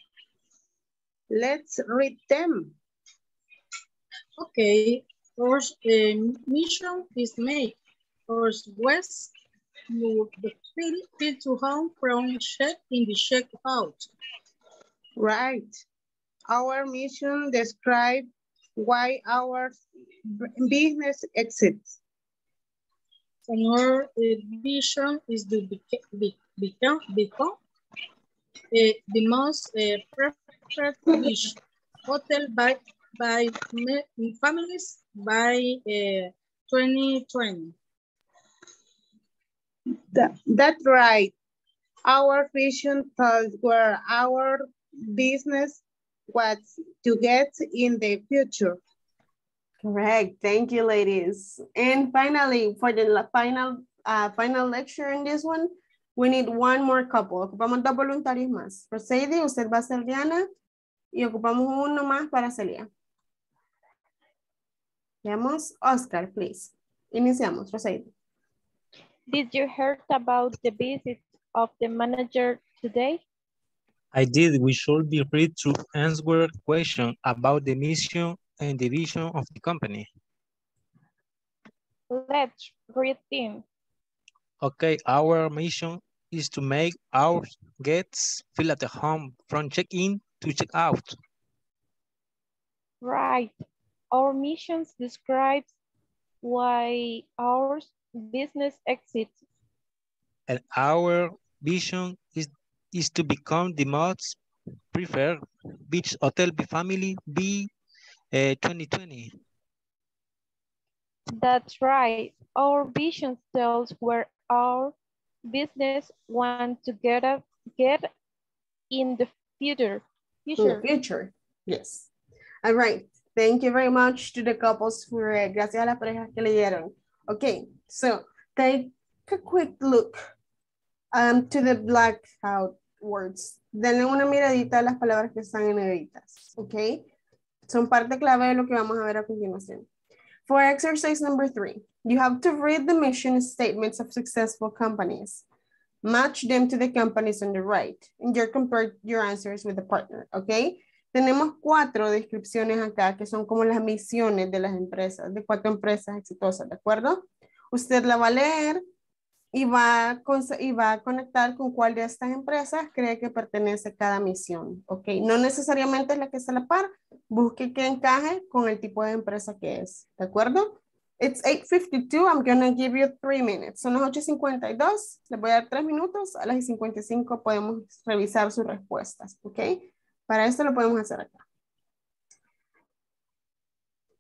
Let's read them. Okay, our uh, mission is make our guests feel to home from check in the check out. Right. Our mission describes why our business exists. And our uh, vision is to become, become uh, the most uh, preferred beach hotel by, by families by uh, twenty twenty. That, that's right. Our vision tells where our business was to get in the future. Correct. Thank you, ladies. And finally, for the final uh, final lecture in this one, we need one more couple. Ocupamos dos voluntarios más. Rosaydi, usted va a ser Diana y ocupamos uno más para Celia. Veamos, Oscar, please. Iniciamos, Rosaydi. Did you heard about the visit of the manager today? I did. We should be ready to answer questions about the mission and the vision of the company. Let's read in. Okay, our mission is to make our guests feel at home from check-in to check-out. Right. Our mission describes why our business exists. And our vision is, is to become the most preferred beach hotel by family B. Uh, twenty twenty. That's right. Our vision tells where our business want to get up, get in the future. Future. Future. Yes. All right. Thank you very much to the couples who read. Gracias a las parejas que leyeron. Okay. So take a quick look um, to the blackout words. Denle una miradita a las palabras que están en negritas. Okay. Son parte clave de lo que vamos a ver a continuación. For exercise number three, you have to read the mission statements of successful companies. Match them to the companies on the right, and you compare your answers with the partner, okay? Tenemos cuatro descripciones acá que son como las misiones de las empresas, de cuatro empresas exitosas, ¿de acuerdo? Usted la va a leer y va a, y va a conectar con cuál de estas empresas cree que pertenece cada misión, ¿ok? No necesariamente es la que está a la par, busque que encaje con el tipo de empresa que es, ¿de acuerdo? It's eight fifty-two, I'm going to give you three minutes. Son las ocho cincuenta y dos, les voy a dar tres minutos, a las cincuenta y cinco podemos revisar sus respuestas, ¿ok? Para esto lo podemos hacer acá.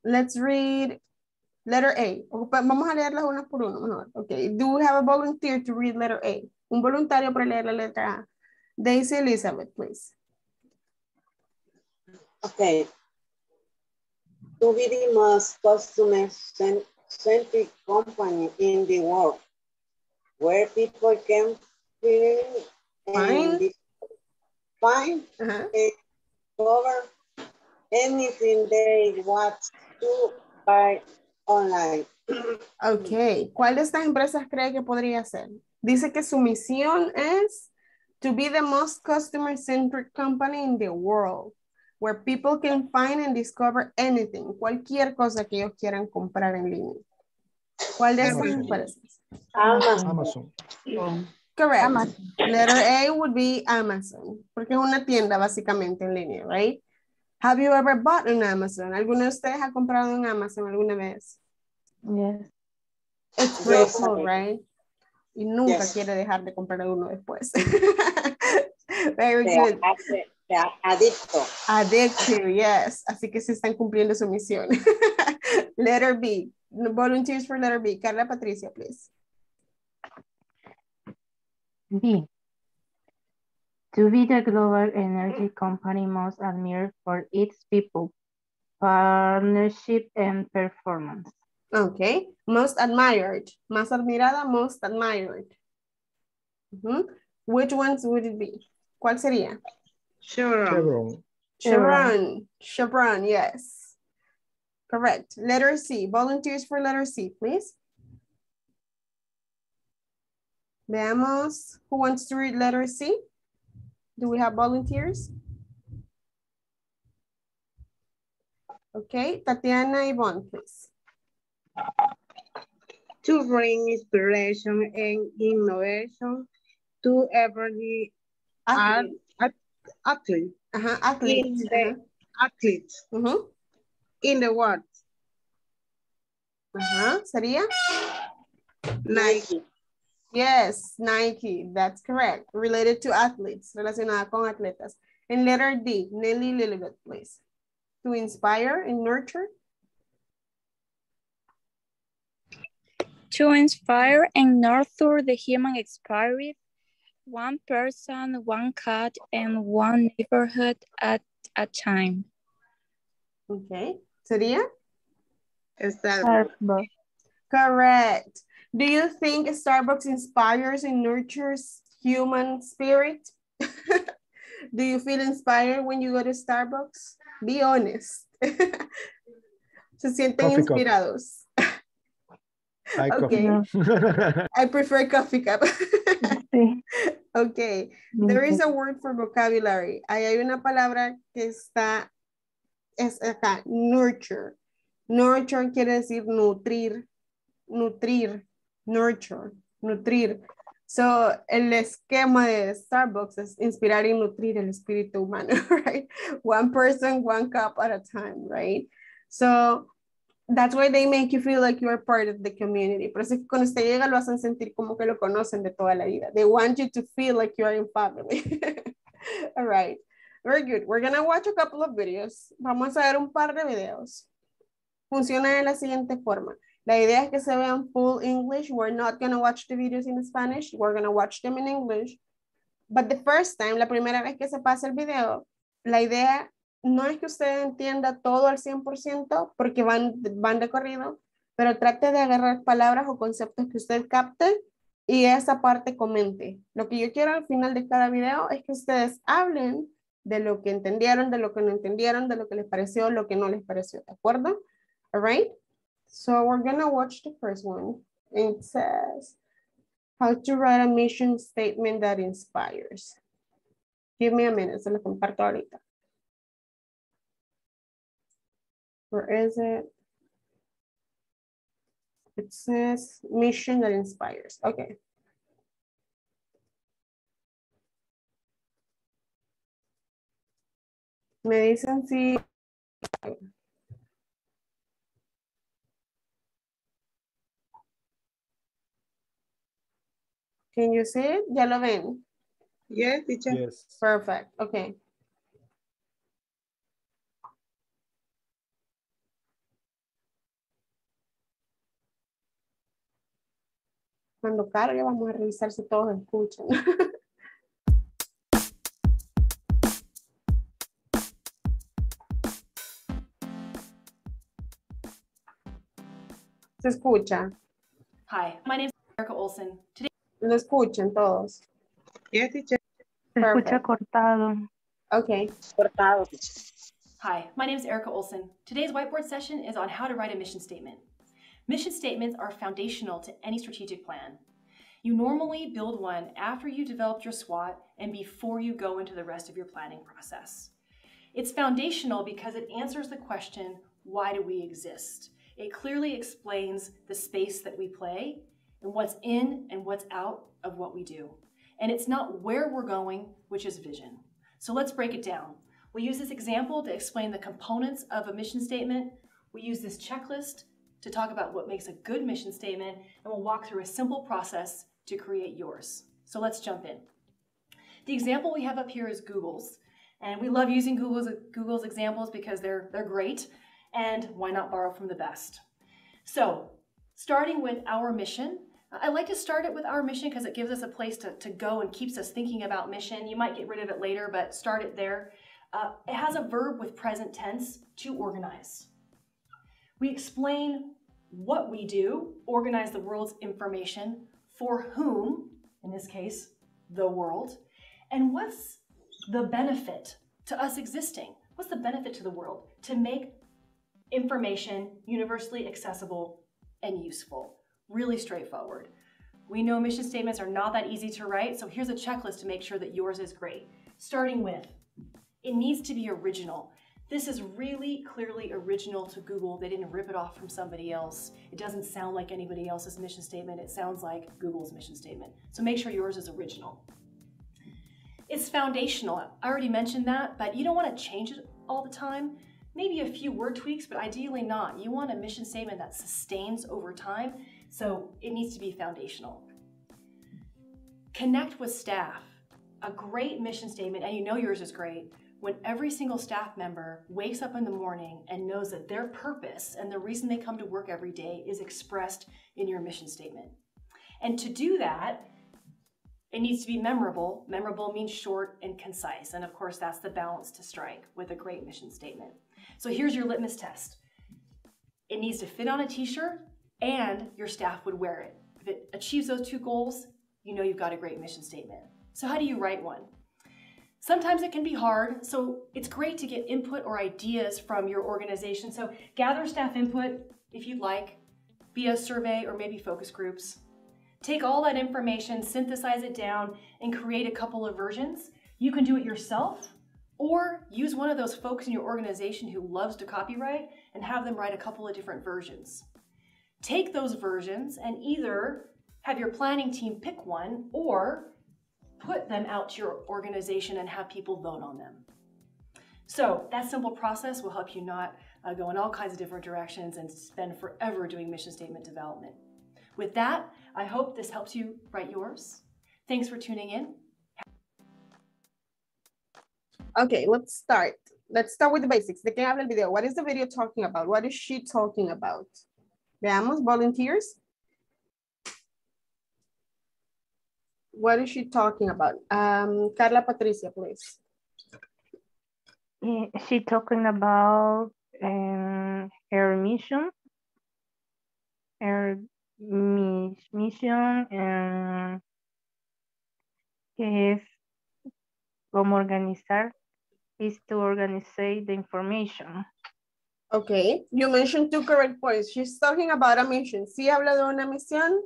Let's read letter A. Vamos a leerlas unas por uno mejor. Okay. Do we have a volunteer to read letter A? Un voluntario para leer la letra A. Daisy Elizabeth, please. Okay. To be the most customer-centric company in the world, where people can feel and find uh-huh. and cover anything they want to buy online. Ok, ¿cuál de estas empresas cree que podría ser? Dice que su misión es to be the most customer-centric company in the world, where people can find and discover anything, cualquier cosa que ellos quieran comprar en línea. ¿Cuál de estas empresas? Amazon. Amazon. Oh. Correct. Amazon. Letter A would be Amazon, porque es una tienda básicamente en línea, right? Have you ever bought on Amazon? ¿Alguno de ustedes ha comprado en Amazon alguna vez? Yes. It's grateful, yes. Right? Y nunca yes. quiere dejar de comprar uno después. Very yeah, good. Yeah, adicto. Adicto, yes. Así que sí están cumpliendo su misión. Letter B. Volunteers for letter B. Carla Patricia, please. B. To be the global energy company most admired for its people, partnership, and performance. Okay. Most admired. Más admirada, most admired. Uh-huh. Which ones would it be? ¿Cuál sería? Chevron. Chevron. Chevron, yes. Correct. Letter C. Volunteers for letter C, please. Veamos. Who wants to read letter C? Do we have volunteers? Okay. Tatiana Yvonne, please. To bring inspiration and innovation to every athlete, at, at, athlete. Uh-huh, athlete. In the uh-huh. athlete uh-huh. in the world. Uh-huh. Sería? Nike. Yes, Nike. That's correct. Related to athletes, relacionada con atletas. And letter D, Nelly Lilibet, please. To inspire and nurture. To inspire and nurture the human spirit, one person, one cat, and one neighborhood at a time. Okay. Sería? Starbucks. Correct. Do you think Starbucks inspires and nurtures human spirit? Do you feel inspired when you go to Starbucks? Be honest. Se sienten Coffee inspirados. Cup. I okay. I prefer coffee cup. Okay. There is a word for vocabulary. Ahí hay una palabra que está, es acá, nurture. Nurture quiere decir nutrir, nutrir, nurture, nutrir. So, el esquema de Starbucks es inspirar y nutrir el espíritu humano, right? One person, one cup at a time, right? So, that's why they make you feel like you are part of the community. Pero si cuando usted llega lo hacen sentir como que lo conocen de toda la vida. They want you to feel like you are in family. All right. Very good. We're going to watch a couple of videos. Vamos a ver un par de videos. Funciona de la siguiente forma. La idea es que se vean full English. We're not going to watch the videos in Spanish. We're going to watch them in English. But the first time, la primera vez que se pasa el video, la idea no es que usted entienda todo al cien por ciento porque van, van de corrido, pero trate de agarrar palabras o conceptos que usted capte y esa parte comente. Lo que yo quiero al final de cada video es que ustedes hablen de lo que entendieron, de lo que no entendieron, de lo que les pareció, lo que no les pareció, ¿de acuerdo? All right? So we're going to watch the first one. It says, how to write a mission statement that inspires. Give me a minute, se lo comparto ahorita. Where is it? It says mission that inspires. Okay. Me dicen si. Can you see it? ¿Ya lo ven? Yes, teacher. Yes. Perfect. Okay. Cuando cargue vamos a revisar si todos escuchan. Se escucha. Hi, my name is Erica Olson. Today... Lo escuchan todos. Yes, teacher. Se escucha cortado. Okay. Cortado. Hi, my name is Erica Olson. Today's whiteboard session is on how to write a mission statement. Mission statements are foundational to any strategic plan. You normally build one after you develop your SWOT and before you go into the rest of your planning process. It's foundational because it answers the question, why do we exist? It clearly explains the space that we play and what's in and what's out of what we do. And it's not where we're going, which is vision. So let's break it down. We'll use this example to explain the components of a mission statement. We use this checklist to talk about what makes a good mission statement, and we'll walk through a simple process to create yours. So let's jump in. The example we have up here is Google's, and we love using Google's, Google's examples because they're, they're great, and why not borrow from the best? So starting with our mission, I like to start it with our mission because it gives us a place to, to go and keeps us thinking about mission. You might get rid of it later, but start it there. Uh, it has a verb with present tense, to organize. We explain what we do, organize the world's information, for whom, in this case, the world, and what's the benefit to us existing? What's the benefit to the world? To make information universally accessible and useful. Really straightforward. We know mission statements are not that easy to write, so here's a checklist to make sure that yours is great. Starting with, it needs to be original. This is really clearly original to Google. They didn't rip it off from somebody else. It doesn't sound like anybody else's mission statement. It sounds like Google's mission statement. So make sure yours is original. It's foundational. I already mentioned that, but you don't want to change it all the time. Maybe a few word tweaks, but ideally not. You want a mission statement that sustains over time, so it needs to be foundational. Connect with staff. A great mission statement, and you know yours is great, when every single staff member wakes up in the morning and knows that their purpose and the reason they come to work every day is expressed in your mission statement. And to do that, it needs to be memorable. Memorable means short and concise. And of course, that's the balance to strike with a great mission statement. So here's your litmus test. It needs to fit on a t-shirt and your staff would wear it. If it achieves those two goals, you know you've got a great mission statement. So how do you write one? Sometimes it can be hard, so it's great to get input or ideas from your organization. So gather staff input if you'd like, via survey or maybe focus groups. Take all that information, synthesize it down, and create a couple of versions. You can do it yourself, or use one of those folks in your organization who loves to copyright and have them write a couple of different versions. Take those versions and either have your planning team pick one, or put them out to your organization and have people vote on them. So that simple process will help you not uh, go in all kinds of different directions and spend forever doing mission statement development. With that, I hope this helps you write yours. Thanks for tuning in. Okay, let's start. Let's start with the basics. ¿De qué habla el video? What is the video talking about? What is she talking about? Veamos, volunteers. What is she talking about? Um, Carla Patricia, please. She talking about um, her mission, her mission, and is como organizar, is to organize the information. Okay, you mentioned two correct points. She's talking about a mission. Sí habla de una misión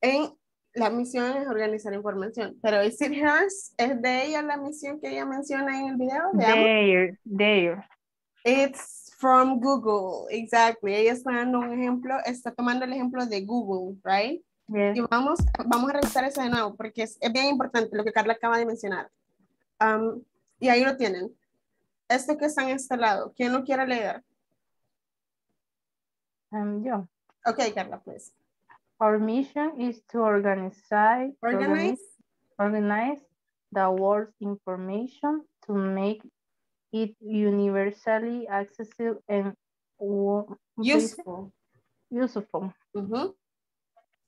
en la misión es organizar información, pero is it hers? ¿Es de ella la misión que ella menciona en el video? There, there. It's from Google, exactly. Ella está dando un ejemplo, está tomando el ejemplo de Google, right? Yes. Y vamos, vamos a revisar eso de nuevo porque es, es bien importante lo que Carla acaba de mencionar. Um, y ahí lo tienen. Esto que está en este lado, ¿quién lo quiere leer? Um, yo. Ok, Carla, please. Our mission is to organize, organize? organize, organize the world's information to make it universally accessible and useful. Useful. Uh-huh.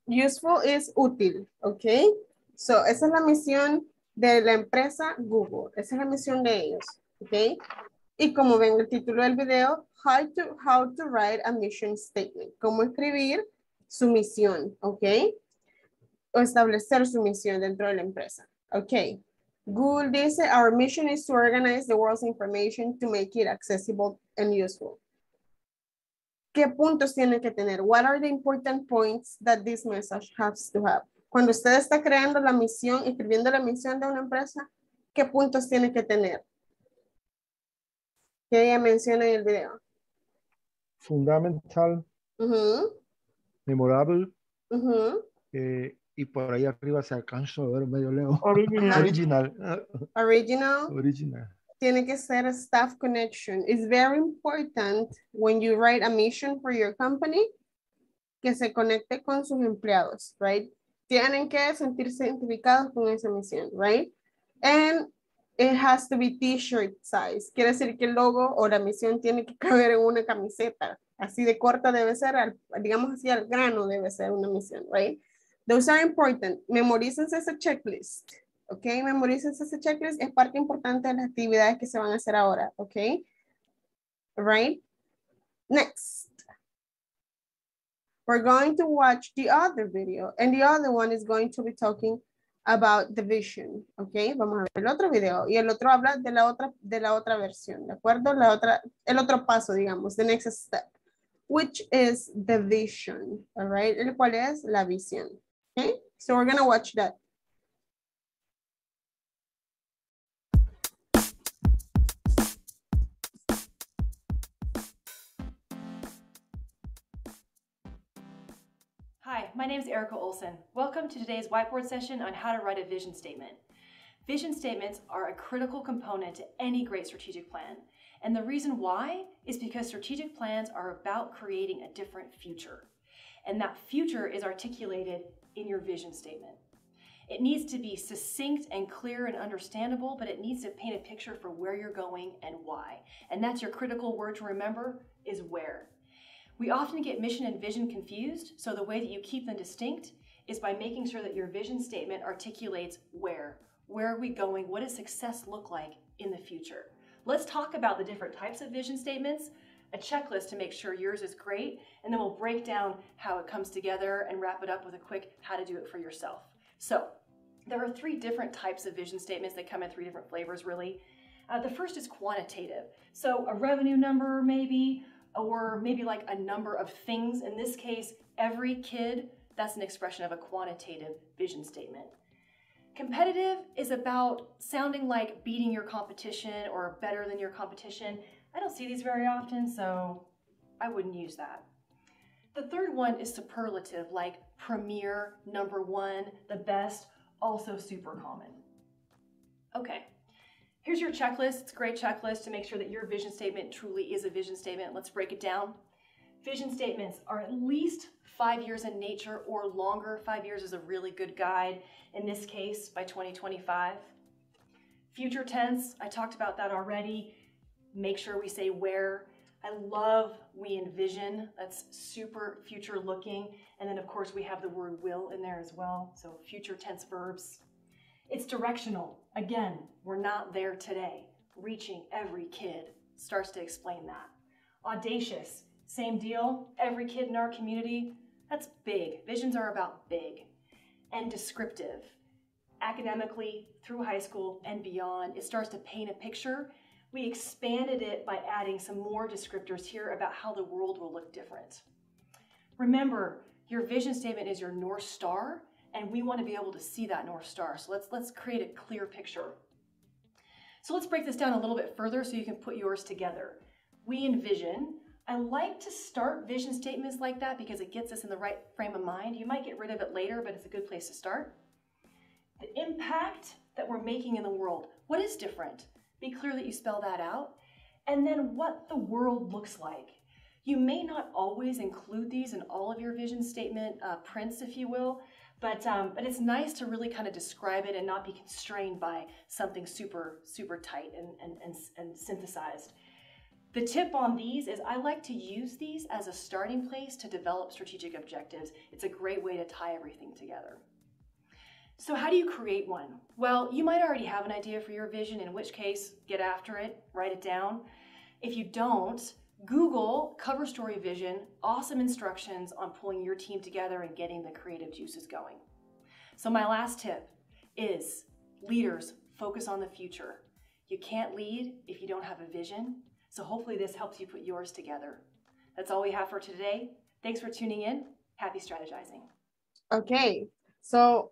Useful es útil, ¿ok? So, esa es la misión de la empresa Google. Esa es la misión de ellos, ¿ok? Y como ven el título del video, how to, how to write a mission statement. Cómo escribir su misión, ¿ok? O establecer su misión dentro de la empresa, ¿ok? Google dice, our mission is to organize the world's information to make it accessible and useful. ¿Qué puntos tiene que tener? What are the important points that this message has to have? Cuando usted está creando la misión, escribiendo la misión de una empresa, ¿qué puntos tiene que tener? Que ella menciona en el video. Fundamental. Uh-huh. Memorable. Uh-huh. eh, y por ahí arriba se alcanza a ver medio leo. Original. Original. Original. Original. Tiene que ser staff connection. It's very important when you write a mission for your company que se conecte con sus empleados, right? Tienen que sentirse identificados con esa misión, right? And it has to be t-shirt size. Quiere decir que el logo o la misión tiene que caber en una camiseta. Así de corta debe ser, al, digamos así al grano debe ser una misión, right? Those are important. Memorícense ese checklist. Ok, memorícense ese checklist, es parte importante de las actividades que se van a hacer ahora, ok? Right? Next. We're going to watch the other video and the other one is going to be talking about the vision, ok? Vamos a ver el otro video y el otro habla de la otra, de la otra versión, ¿de acuerdo? La otra, el otro paso, digamos, the next step, which is the vision, all right? El cual es la visión, ok? So we're going to watch that. Hi, my name is Erica Olson. Welcome to today's whiteboard session on how to write a vision statement. Vision statements are a critical component to any great strategic plan. And the reason why is because strategic plans are about creating a different future. And that future is articulated in your vision statement. It needs to be succinct and clear and understandable, but it needs to paint a picture for where you're going and why. And that's your critical word to remember, is where. We often get mission and vision confused, so the way that you keep them distinct is by making sure that your vision statement articulates where. Where are we going? What does success look like in the future? Let's talk about the different types of vision statements, a checklist to make sure yours is great, and then we'll break down how it comes together and wrap it up with a quick how to do it for yourself. So, there are three different types of vision statements that come in three different flavors, really. Uh, the first is quantitative, so a revenue number maybe, or maybe like a number of things. In this case, every kid, that's an expression of a quantitative vision statement. Competitive is about sounding like beating your competition or better than your competition. I don't see these very often, so I wouldn't use that. The third one is superlative, like premier, number one, the best, also super common. Okay. Here's your checklist. It's a great checklist to make sure that your vision statement truly is a vision statement. Let's break it down. Vision statements are at least five years in nature or longer. Five years is a really good guide. In this case, by twenty twenty-five. Future tense, I talked about that already. Make sure we say where. I love we envision. That's super future looking. And then of course we have the word will in there as well. So future tense verbs. It's directional. Again, we're not there today. Reaching every kid starts to explain that. Audacious, same deal. Every kid in our community, that's big. Visions are about big. And descriptive. Academically, through high school and beyond, it starts to paint a picture. We expanded it by adding some more descriptors here about how the world will look different. Remember, your vision statement is your North Star. And we want to be able to see that North Star. So let's, let's create a clear picture. So let's break this down a little bit further so you can put yours together. we envision. I like to start vision statements like that because it gets us in the right frame of mind. You might get rid of it later, but it's a good place to start. The impact that we're making in the world. What is different? Be clear that you spell that out. And then what the world looks like. You may not always include these in all of your vision statement uh, prints, if you will, but, um, but it's nice to really kind of describe it and not be constrained by something super, super tight and, and, and, and synthesized. The tip on these is I like to use these as a starting place to develop strategic objectives. It's a great way to tie everything together. So how do you create one? Well, you might already have an idea for your vision, in which case, get after it, write it down. If you don't, Google cover story vision, awesome instructions on pulling your team together and getting the creative juices going. So my last tip is leaders focus on the future. You can't lead if you don't have a vision. So hopefully this helps you put yours together. That's all we have for today. Thanks for tuning in. Happy strategizing. Okay, so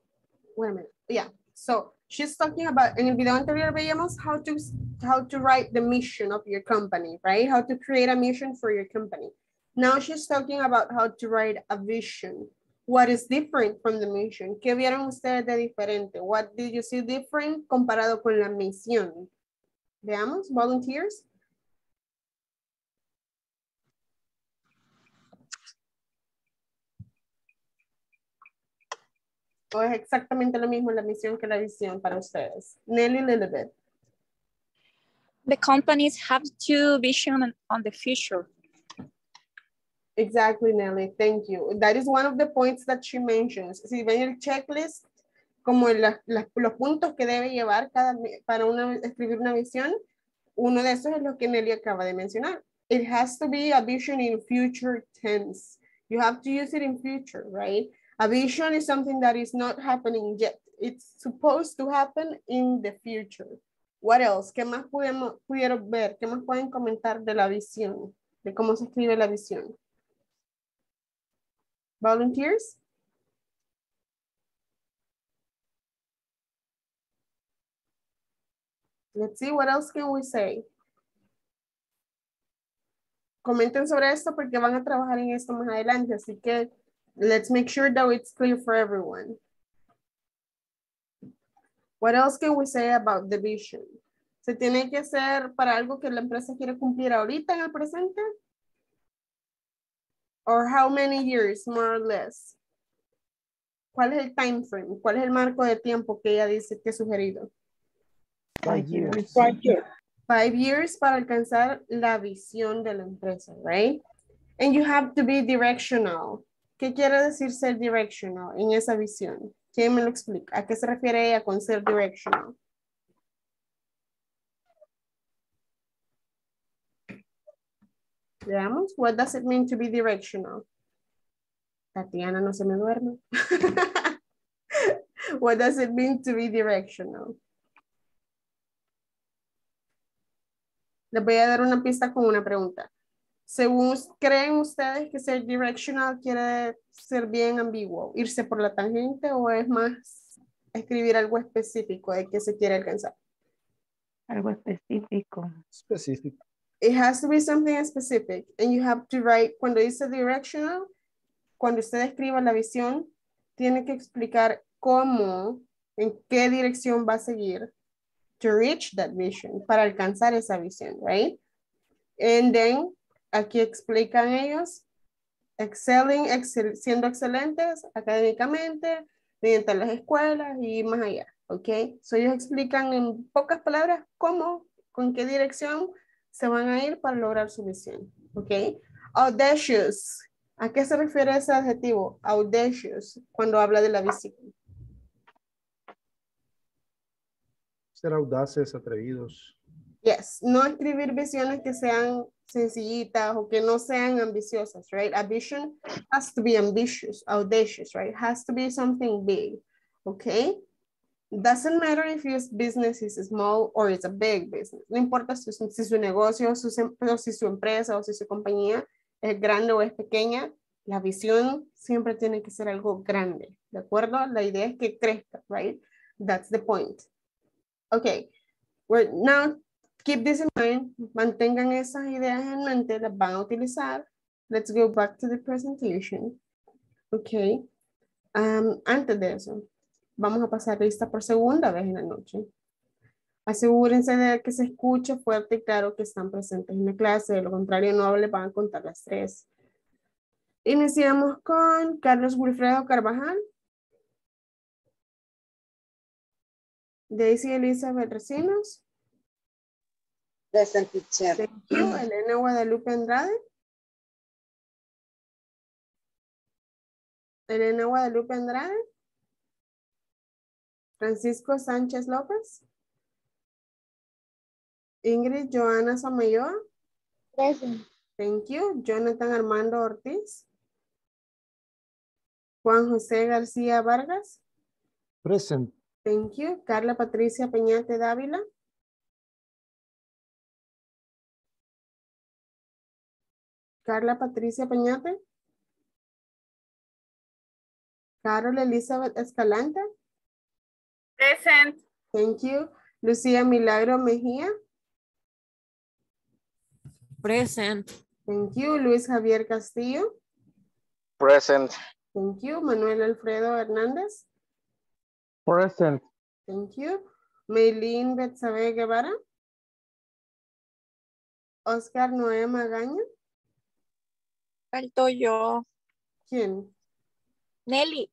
wait a minute. Yeah, so she's talking about, in el video anterior veíamos how to, how to write the mission of your company, right? How to create a mission for your company. Now she's talking about how to write a vision. What is different from the mission? ¿Qué vieron ustedes de diferente? What did you see different comparado con la misión? Veamos, volunteers. ¿O es exactamente lo mismo la misión que la visión para ustedes? Nelly, little bit. The companies have to vision on the future. Exactly, Nelly. Thank you. That is one of the points that she mentions. Si ven el checklist, como la, la, los puntos que debe llevar cada, para una, escribir una visión, uno de esos es lo que Nelly acaba de mencionar. It has to be a vision in future tense. You have to use it in future, right? A vision is something that is not happening yet. It's supposed to happen in the future. What else? ¿Qué más pudimos, pudieron ver? ¿Qué más pueden comentar de la visión? De cómo se escribe la visión. Volunteers? Let's see, what else can we say? Comenten sobre esto porque van a trabajar en esto más adelante, así que let's make sure that it's clear for everyone. What else can we say about the vision? ¿Se tiene que hacer para algo que la empresa quiere cumplir ahorita en el presente? Or how many years, more or less? ¿Cuál es el time frame? ¿Cuál es el marco de tiempo que ella dice que es sugerido? Five years. Five years. Five years para alcanzar la visión de la empresa, right? And you have to be directional. ¿Qué quiere decir ser directional en esa visión? ¿Quién me lo explica? ¿A qué se refiere ella con ser directional? Veamos, what does it mean to be directional? Tatiana, no se me duerme. What does it mean to be directional? Les voy a dar una pista con una pregunta. Según creen ustedes que ser directional quiere ser bien ambiguo, irse por la tangente o es más escribir algo específico de qué se quiere alcanzar. Algo específico. Specific. It has to be something specific and you have to write, cuando dice directional, cuando usted escriba la visión, tiene que explicar cómo, en qué dirección va a seguir to reach that vision, para alcanzar esa visión, right? And then aquí explican ellos, excelling, excel, siendo excelentes académicamente, mediante las escuelas y más allá, ¿ok? So ellos explican en pocas palabras cómo, con qué dirección se van a ir para lograr su misión, ¿ok? Audacious, ¿a qué se refiere ese adjetivo? Audacious, cuando habla de la visión. Ser audaces, atrevidos. Yes, no escribir visiones que sean sencillitas o que no sean ambiciosas, right? A vision has to be ambitious, audacious, right? Has to be something big, okay? Doesn't matter if your business is small or it's a big business. No importa si, si su negocio, su, o si su empresa o si su compañía es grande o es pequeña, la visión siempre tiene que ser algo grande, ¿de acuerdo? La idea es que crezca, right? That's the point. Okay, we're now keep this in mind, mantengan esas ideas en mente, las van a utilizar. Let's go back to the presentation. Ok. Um, antes de eso, vamos a pasar lista por segunda vez en la noche. Asegúrense de que se escuche fuerte y claro que están presentes en la clase. De lo contrario, no les van a contar las tres. Iniciamos con Carlos Wilfredo Carvajal. Daisy Elizabeth Restinos. Present, teacher. Thank you. Elena Guadalupe Andrade. Elena Guadalupe Andrade. Francisco Sánchez López. Ingrid Joana Samayoa. Present. Thank you. Jonathan Armando Ortiz. Juan Jose Garcia Vargas. Present. Thank you. Carla Patricia Peñate Dávila. Carla Patricia Peñate. Carol Elizabeth Escalante. Present. Thank you. Lucía Milagro Mejía. Present. Thank you. Luis Javier Castillo. Present. Thank you. Manuel Alfredo Hernández. Present. Thank you. Maylin Betsabe Guevara. Oscar Noé Magaña. Falto yo. ¿Quién? Nelly.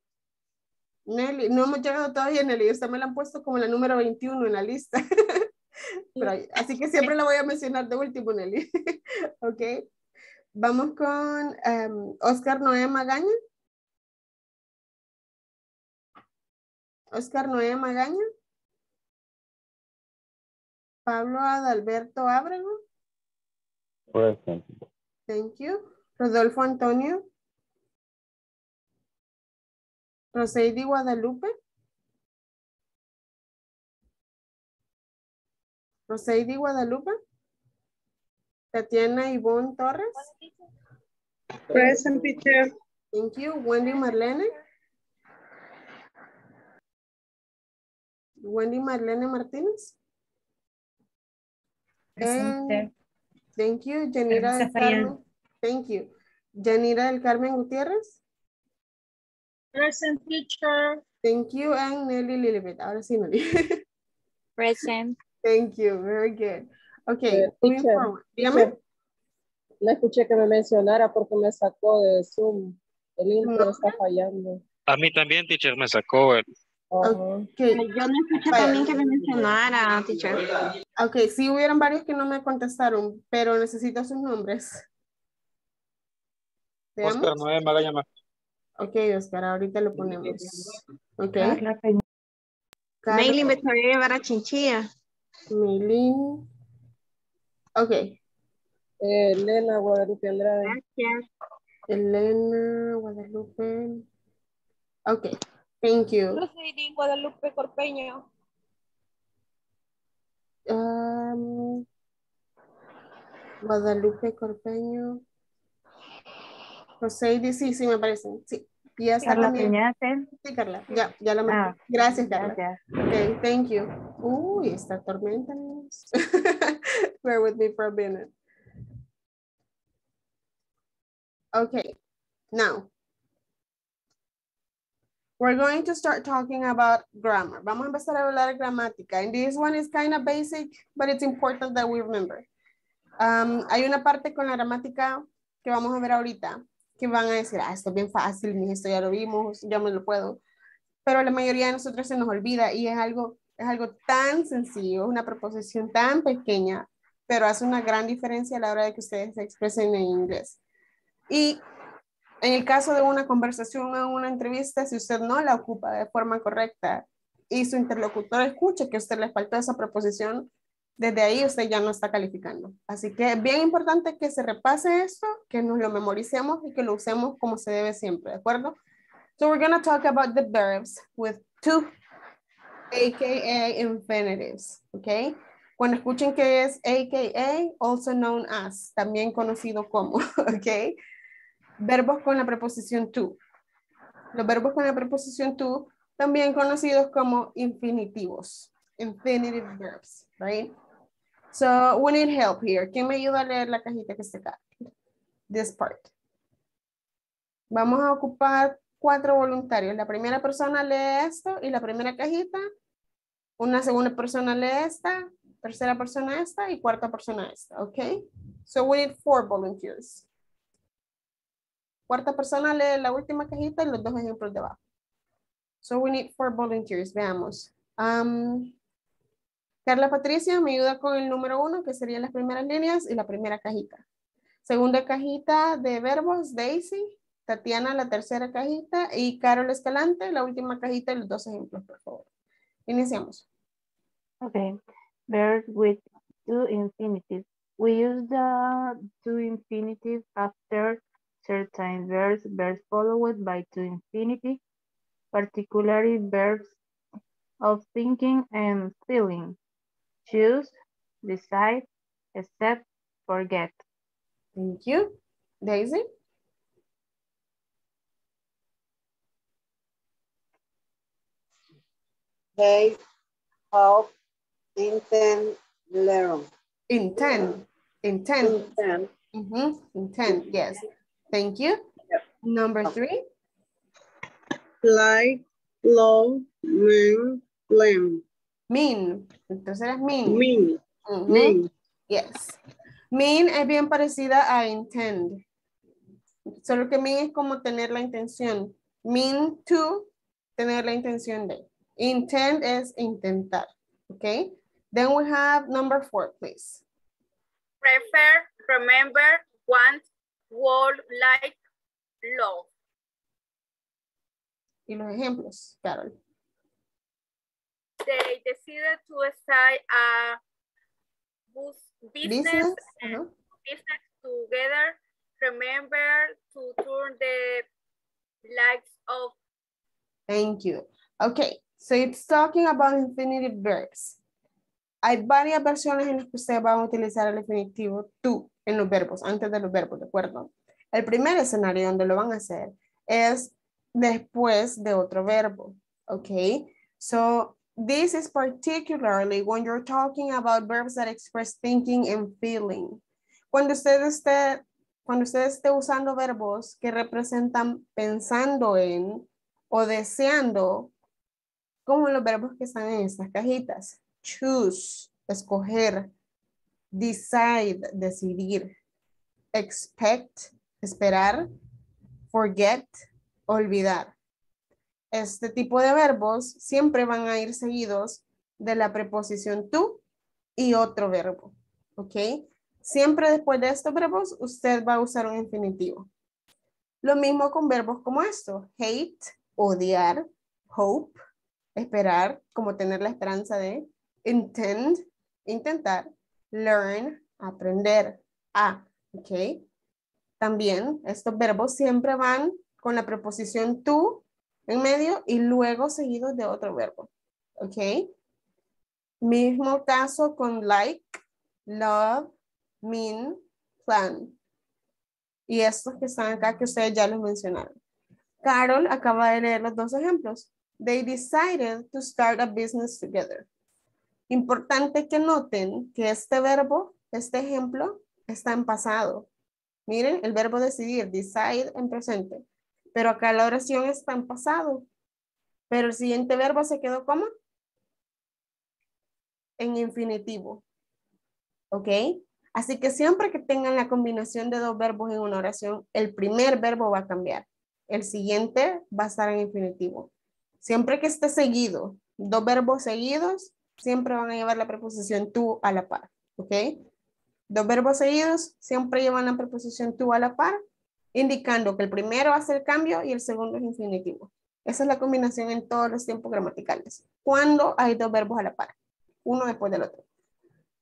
Nelly, no hemos llegado todavía, Nelly. Usted me la han puesto como la número veintiuno en la lista. Pero, así que siempre la voy a mencionar de último, Nelly. Ok. Vamos con um, Oscar Noé Magaña. Oscar Noé Magaña. Pablo Adalberto Ábrego. Present. Thank you. Rodolfo Antonio. Rosaydi Guadalupe. Rosaydi Guadalupe. Tatiana Ivonne Torres. Present, teacher. Thank you. Wendy Marlene. Wendy Marlene Martínez. Present. Thank you. Janira del Carmen. Thank you. Janira del Carmen Gutiérrez. Present, teacher. Thank you. And Nelly Lilibet. Ahora sí, Nelly. Present. Thank you. Very good. Okay. Uh, teacher, teacher, no escuché que me mencionara porque me sacó de Zoom. El intro no está fallando. A mí también, teacher, me sacó el... Uh-huh. Okay. Yo no escuché vale. también que me mencionara, teacher. Ok, sí hubieron varios que no me contestaron, pero necesito sus nombres. Oscar Noé Magaña Martínez. Ok, Oscar, ahorita lo ponemos. Ok. Maylin me está llevando a Chinchilla. Maylin. Ok. Elena Guadalupe Andrade. Gracias. Elena Guadalupe. Ok. Thank you. Rosaydi Guadalupe Corpeño. Um, Guadalupe Corpeño. Rosaydi, sí, sí, me parecen. Sí. Y hasta Carla Peñate. Sí, Carla. Ya, ya la marqué. Ah, gracias, Carla. Gracias. Okay, thank you. Uy, esta tormenta. Bear with me for a minute. Okay, now. We're going to start talking about grammar. Vamos a empezar a hablar de gramática. And this one is kind of basic, but it's important that we remember. Um, hay una parte con la gramática que vamos a ver ahorita, que van a decir, ah, esto es bien fácil, esto ya lo vimos, ya me lo puedo. Pero la mayoría de nosotros se nos olvida y es algo, es algo tan sencillo, una proposición tan pequeña, pero hace una gran diferencia a la hora de que ustedes se expresen en inglés. Y en el caso de una conversación o una entrevista, si usted no la ocupa de forma correcta y su interlocutor escucha que a usted le faltó esa preposición, desde ahí usted ya no está calificando. Así que es bien importante que se repase esto, que nos lo memoricemos y que lo usemos como se debe siempre, ¿de acuerdo? So we're going to talk about the verbs with to, a k a infinitives, ¿ok? Cuando escuchen que es a k a, also known as, también conocido como, ¿ok? Verbos con la preposición to. Los verbos con la preposición to, también conocidos como infinitivos. Infinitive verbs, right? So we need help here. ¿Quién me ayuda a leer la cajita que está acá? This part. Vamos a ocupar cuatro voluntarios. La primera persona lee esto y la primera cajita. Una segunda persona lee esta. Tercera persona esta y cuarta persona esta. Okay. So we need four volunteers. Cuarta persona lee la última cajita y los dos ejemplos debajo. So we need four volunteers. Veamos. Um, Carla Patricia me ayuda con el número uno, que serían las primeras líneas y la primera cajita. Segunda cajita de verbos, Daisy. Tatiana, la tercera cajita. Y Carol Escalante, la última cajita y los dos ejemplos, por favor. Iniciamos. Okay. Verbs with two infinitives. We use the two infinitives after certain verbs, verbs followed by two infinitives, particularly verbs of thinking and feeling. Choose, decide, accept, forget. Thank you. Daisy? They hope, intend, learn. Intend. Intend. Intend. Mm-hmm. Intend, yes. Thank you. Yep. Number three. Like, love, mean, blame. Mean. Entonces es mean. Mean. Mm-hmm. Mean. Yes. Mean es bien parecida a intend. Solo que mean es como tener la intención. Mean to, tener la intención de. Intend es intentar. Okay. Then we have number four, please. Prefer, remember, want, would, like, love. Y los ejemplos, Carol. They decided to start a business, business? Uh-huh. business together. Remember to turn the lights off. Thank you. Okay, so it's talking about infinitive verbs. Hay varias versiones en las que ustedes van a utilizar el infinitivo to en los verbos, antes de los verbos, ¿de acuerdo? El primer escenario donde lo van a hacer es después de otro verbo, okay? So this is particularly when you're talking about verbs that express thinking and feeling. Cuando usted esté, cuando usted esté usando verbos que representan pensando en o deseando, como los verbos que están en estas cajitas. Choose, escoger. Decide, decidir. Expect, esperar. Forget, olvidar. Este tipo de verbos siempre van a ir seguidos de la preposición to y otro verbo. ¿Ok? Siempre después de estos verbos, usted va a usar un infinitivo. Lo mismo con verbos como estos. Hate, odiar. Hope, esperar, como tener la esperanza de. Intend, intentar. Learn, aprender, a, ¿ok? También estos verbos siempre van con la preposición to en medio y luego seguidos de otro verbo, ¿ok? Mismo caso con like, love, mean, plan. Y estos que están acá que ustedes ya los mencionaron. Carol acaba de leer los dos ejemplos. They decided to start a business together. Importante que noten que este verbo, este ejemplo, está en pasado. Miren, el verbo decidir, decide, en presente. Pero acá la oración está en pasado. Pero el siguiente verbo se quedó como en infinitivo. ¿Ok? Así que siempre que tengan la combinación de dos verbos en una oración, el primer verbo va a cambiar. El siguiente va a estar en infinitivo. Siempre que esté seguido, dos verbos seguidos, siempre van a llevar la preposición to a la par, ¿ok? Dos verbos seguidos siempre llevan la preposición to a la par, indicando que el primero hace el cambio y el segundo es infinitivo. Esa es la combinación en todos los tiempos gramaticales. ¿Cuándo hay dos verbos a la par? Uno después del otro.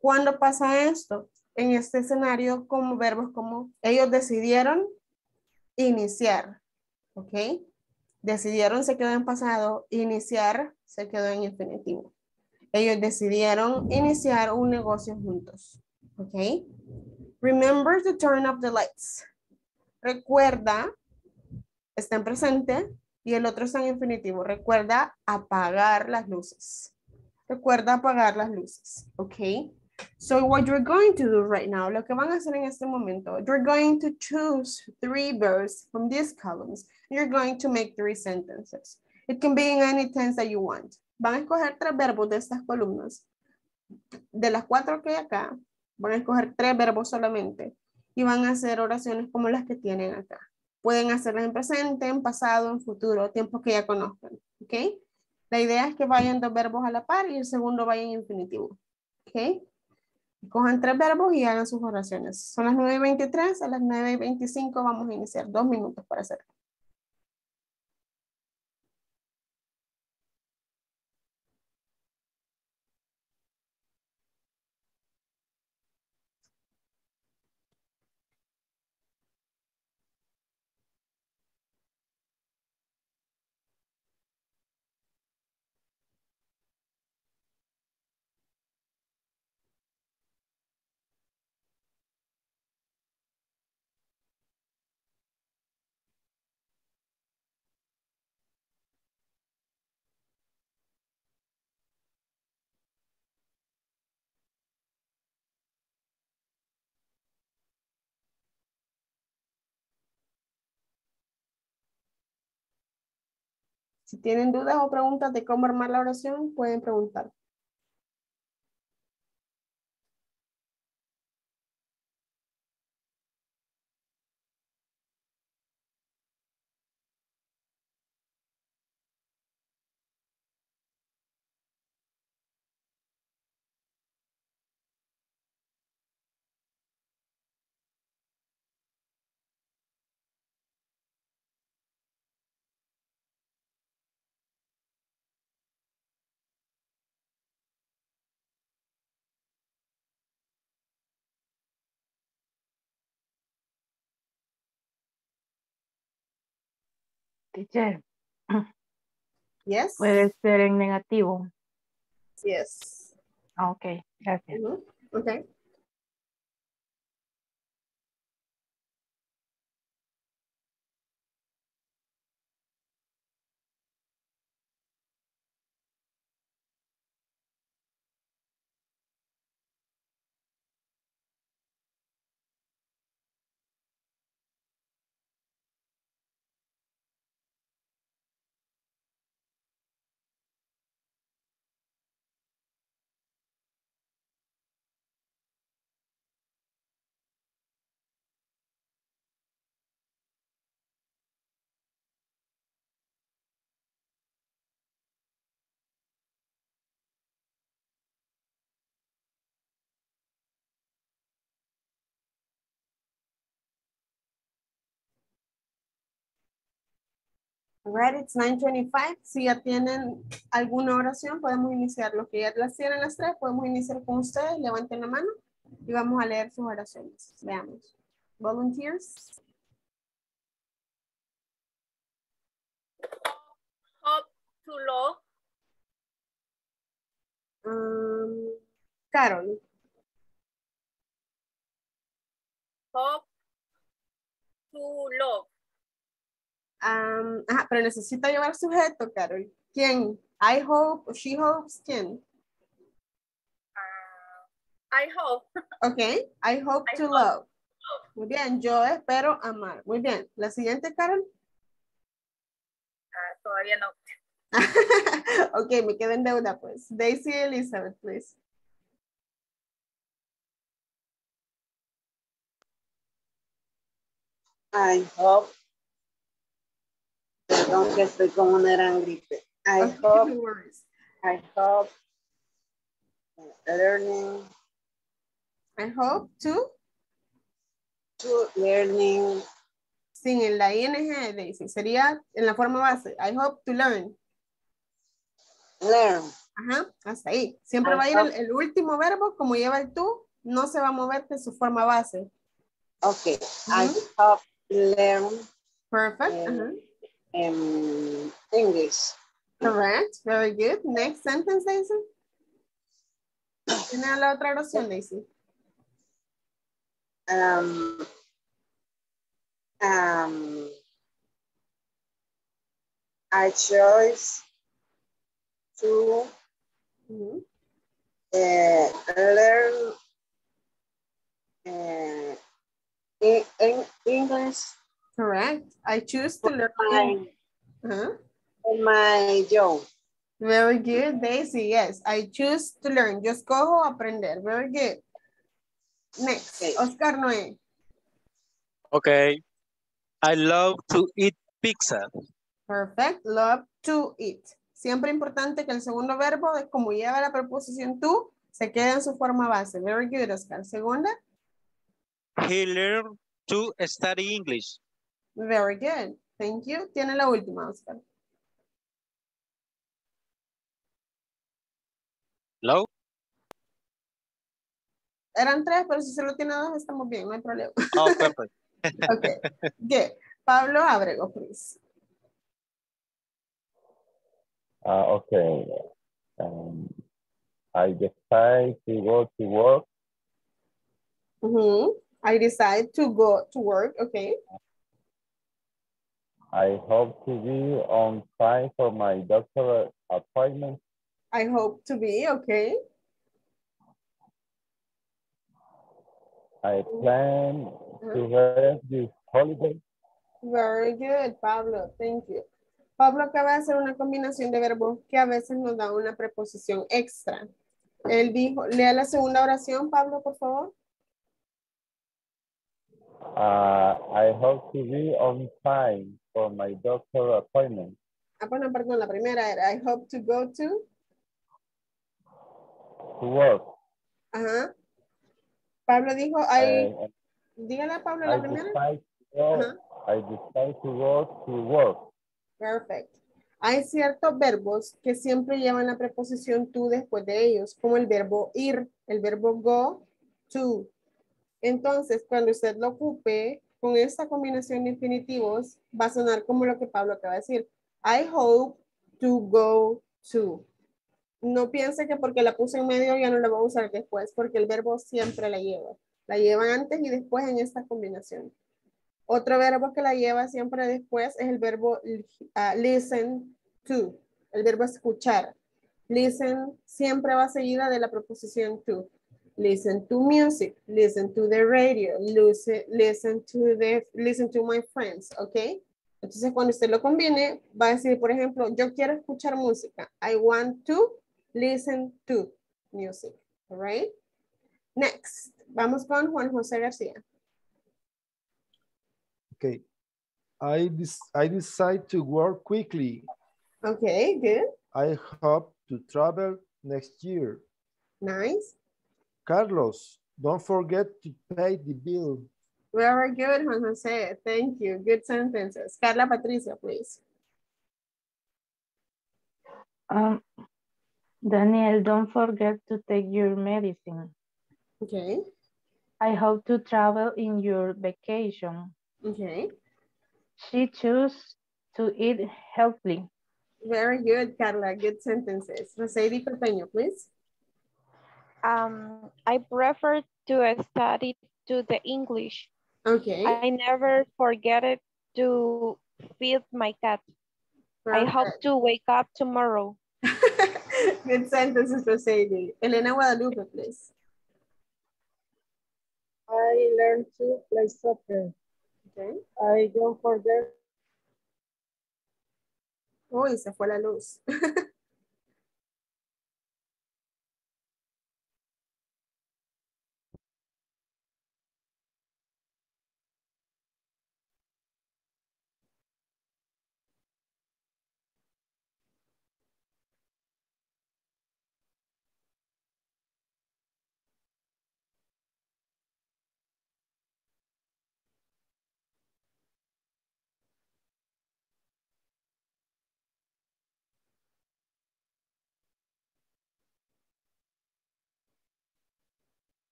¿Cuándo pasa esto? En este escenario, como verbos como ellos decidieron iniciar, ¿ok? Decidieron se quedó en pasado, iniciar se quedó en infinitivo. Ellos decidieron iniciar un negocio juntos. ¿Ok? Remember to turn off the lights. Recuerda, está en presente y el otro está en infinitivo. Recuerda apagar las luces. Recuerda apagar las luces. ¿Ok? So what you're going to do right now, lo que van a hacer en este momento, you're going to choose three verbs from these columns. You're going to make three sentences. It can be in any tense that you want. Van a escoger tres verbos de estas columnas. De las cuatro que hay acá, van a escoger tres verbos solamente y van a hacer oraciones como las que tienen acá. Pueden hacerlas en presente, en pasado, en futuro, tiempos que ya conozcan. ¿Okay? La idea es que vayan dos verbos a la par y el segundo vaya en infinitivo. ¿Okay? Cojan tres verbos y hagan sus oraciones. Son las nueve y veintitrés, a las nueve y veinticinco vamos a iniciar. Dos minutos para hacerlo. Si tienen dudas o preguntas de cómo armar la oración, pueden preguntar. Teacher. Yes. Puede ser en negativo. Yes. Ok, gracias. Mm-hmm. Ok. Right, it's nine twenty-five. Si ya tienen alguna oración, podemos iniciar. Los que ya las tienen las tres, podemos iniciar con ustedes. Levanten la mano y vamos a leer sus oraciones. Veamos. Volunteers. Hope to love. Um, Carol. Hope to love. Um, ajá, pero necesito llevar sujeto, Carol. ¿Quién? I hope, she hopes, ¿quién? Uh, I hope. Ok, I hope I to hope. love. Muy bien, yo espero amar. Muy bien, la siguiente, Carol. Uh, todavía no. Ok, me quedo en deuda, pues. Daisy Elizabeth, please. I hope. Perdón que estoy con una gran gripe. I okay, hope, no I hope, learning. I hope to? To learning. Sin en la I N G, Daisy. Sería en la forma base. I hope to learn. Learn. Ajá, hasta ahí. Siempre I va a ir el, el último verbo, como lleva el to, no se va a mover de su forma base. Ok. Uh-huh. I hope to learn. Perfect. Learn. Uh-huh. Um, English. Correct. Very good. Next sentence, Daisy. ¿Tiene la otra oración, Daisy? Um, um, I chose to mm-hmm. uh, learn uh, in, in English. Correct. I choose to learn my, huh? my job. Very good, Daisy. Yes, I choose to learn. Yo escojo aprender. Very good. Next, okay. Oscar Noé. Okay. I love to eat pizza. Perfect. Love to eat. Siempre importante que el segundo verbo, como lleva la preposición to, se quede en su forma base. Very good, Oscar. Segunda. He learned to study English. Very good. Thank you. Tiene la última, Oscar. Hello. Eran tres, pero si solo tiene dos, estamos bien, no hay problema. Oh, perfect. Okay. Good. Pablo Ábrego, please. Uh, okay. Um, I decide to go to work. Mm-hmm. I decide to go to work. Okay. I hope to be on time for my doctor appointment. I hope to be. Okay. I plan uh-huh. to have this holiday. Very good, Pablo. Thank you. Pablo acaba de hacer una combinación de verbos que a veces nos da una preposición extra. Él dijo, lea la segunda oración, Pablo, por favor. Uh, I hope to be on time for my doctor appointment. Ah, bueno, perdón, la primera era, I hope to go to. To work. Ajá. Pablo dijo, I. Uh, dígale a Pablo I la primera. Work, uh-huh. I decide to go to work. Perfecto. Hay ciertos verbos que siempre llevan la preposición to después de ellos, como el verbo ir, el verbo go, to. Entonces, cuando usted lo ocupe con esta combinación de infinitivos, va a sonar como lo que Pablo acaba de decir. I hope to go to. No piense que porque la puse en medio ya no la va a usar después, porque el verbo siempre la lleva. La lleva antes y después en esta combinación. Otro verbo que la lleva siempre después es el verbo uh, listen to, el verbo escuchar. Listen siempre va seguida de la preposición to. Listen to music, listen to the radio, listen, listen, to, the, listen to my friends, ¿ok? Entonces cuando usted lo combine, va a decir, por ejemplo, yo quiero escuchar música. I want to listen to music, all right? Next, vamos con Juan Jose Garcia. Okay, I, I decide to work quickly. Okay, good. I hope to travel next year. Nice. Carlos, don't forget to pay the bill. Very good, Juan Jose. Thank you. Good sentences. Carla Patricia, please. Um, Daniel, don't forget to take your medicine. Okay. I hope to travel in your vacation. Okay. She chose to eat healthily. Very good, Carla. Good sentences. Rosaydi Corpeño, please. Um, I prefer to study to the English. Okay. I never forget it to feed my cat. Perfect. I hope to wake up tomorrow. Good sentences, Rosaydi. Elena Guadalupe, please. I learned to play soccer. Okay. I don't forget. Uy, se fue la luz.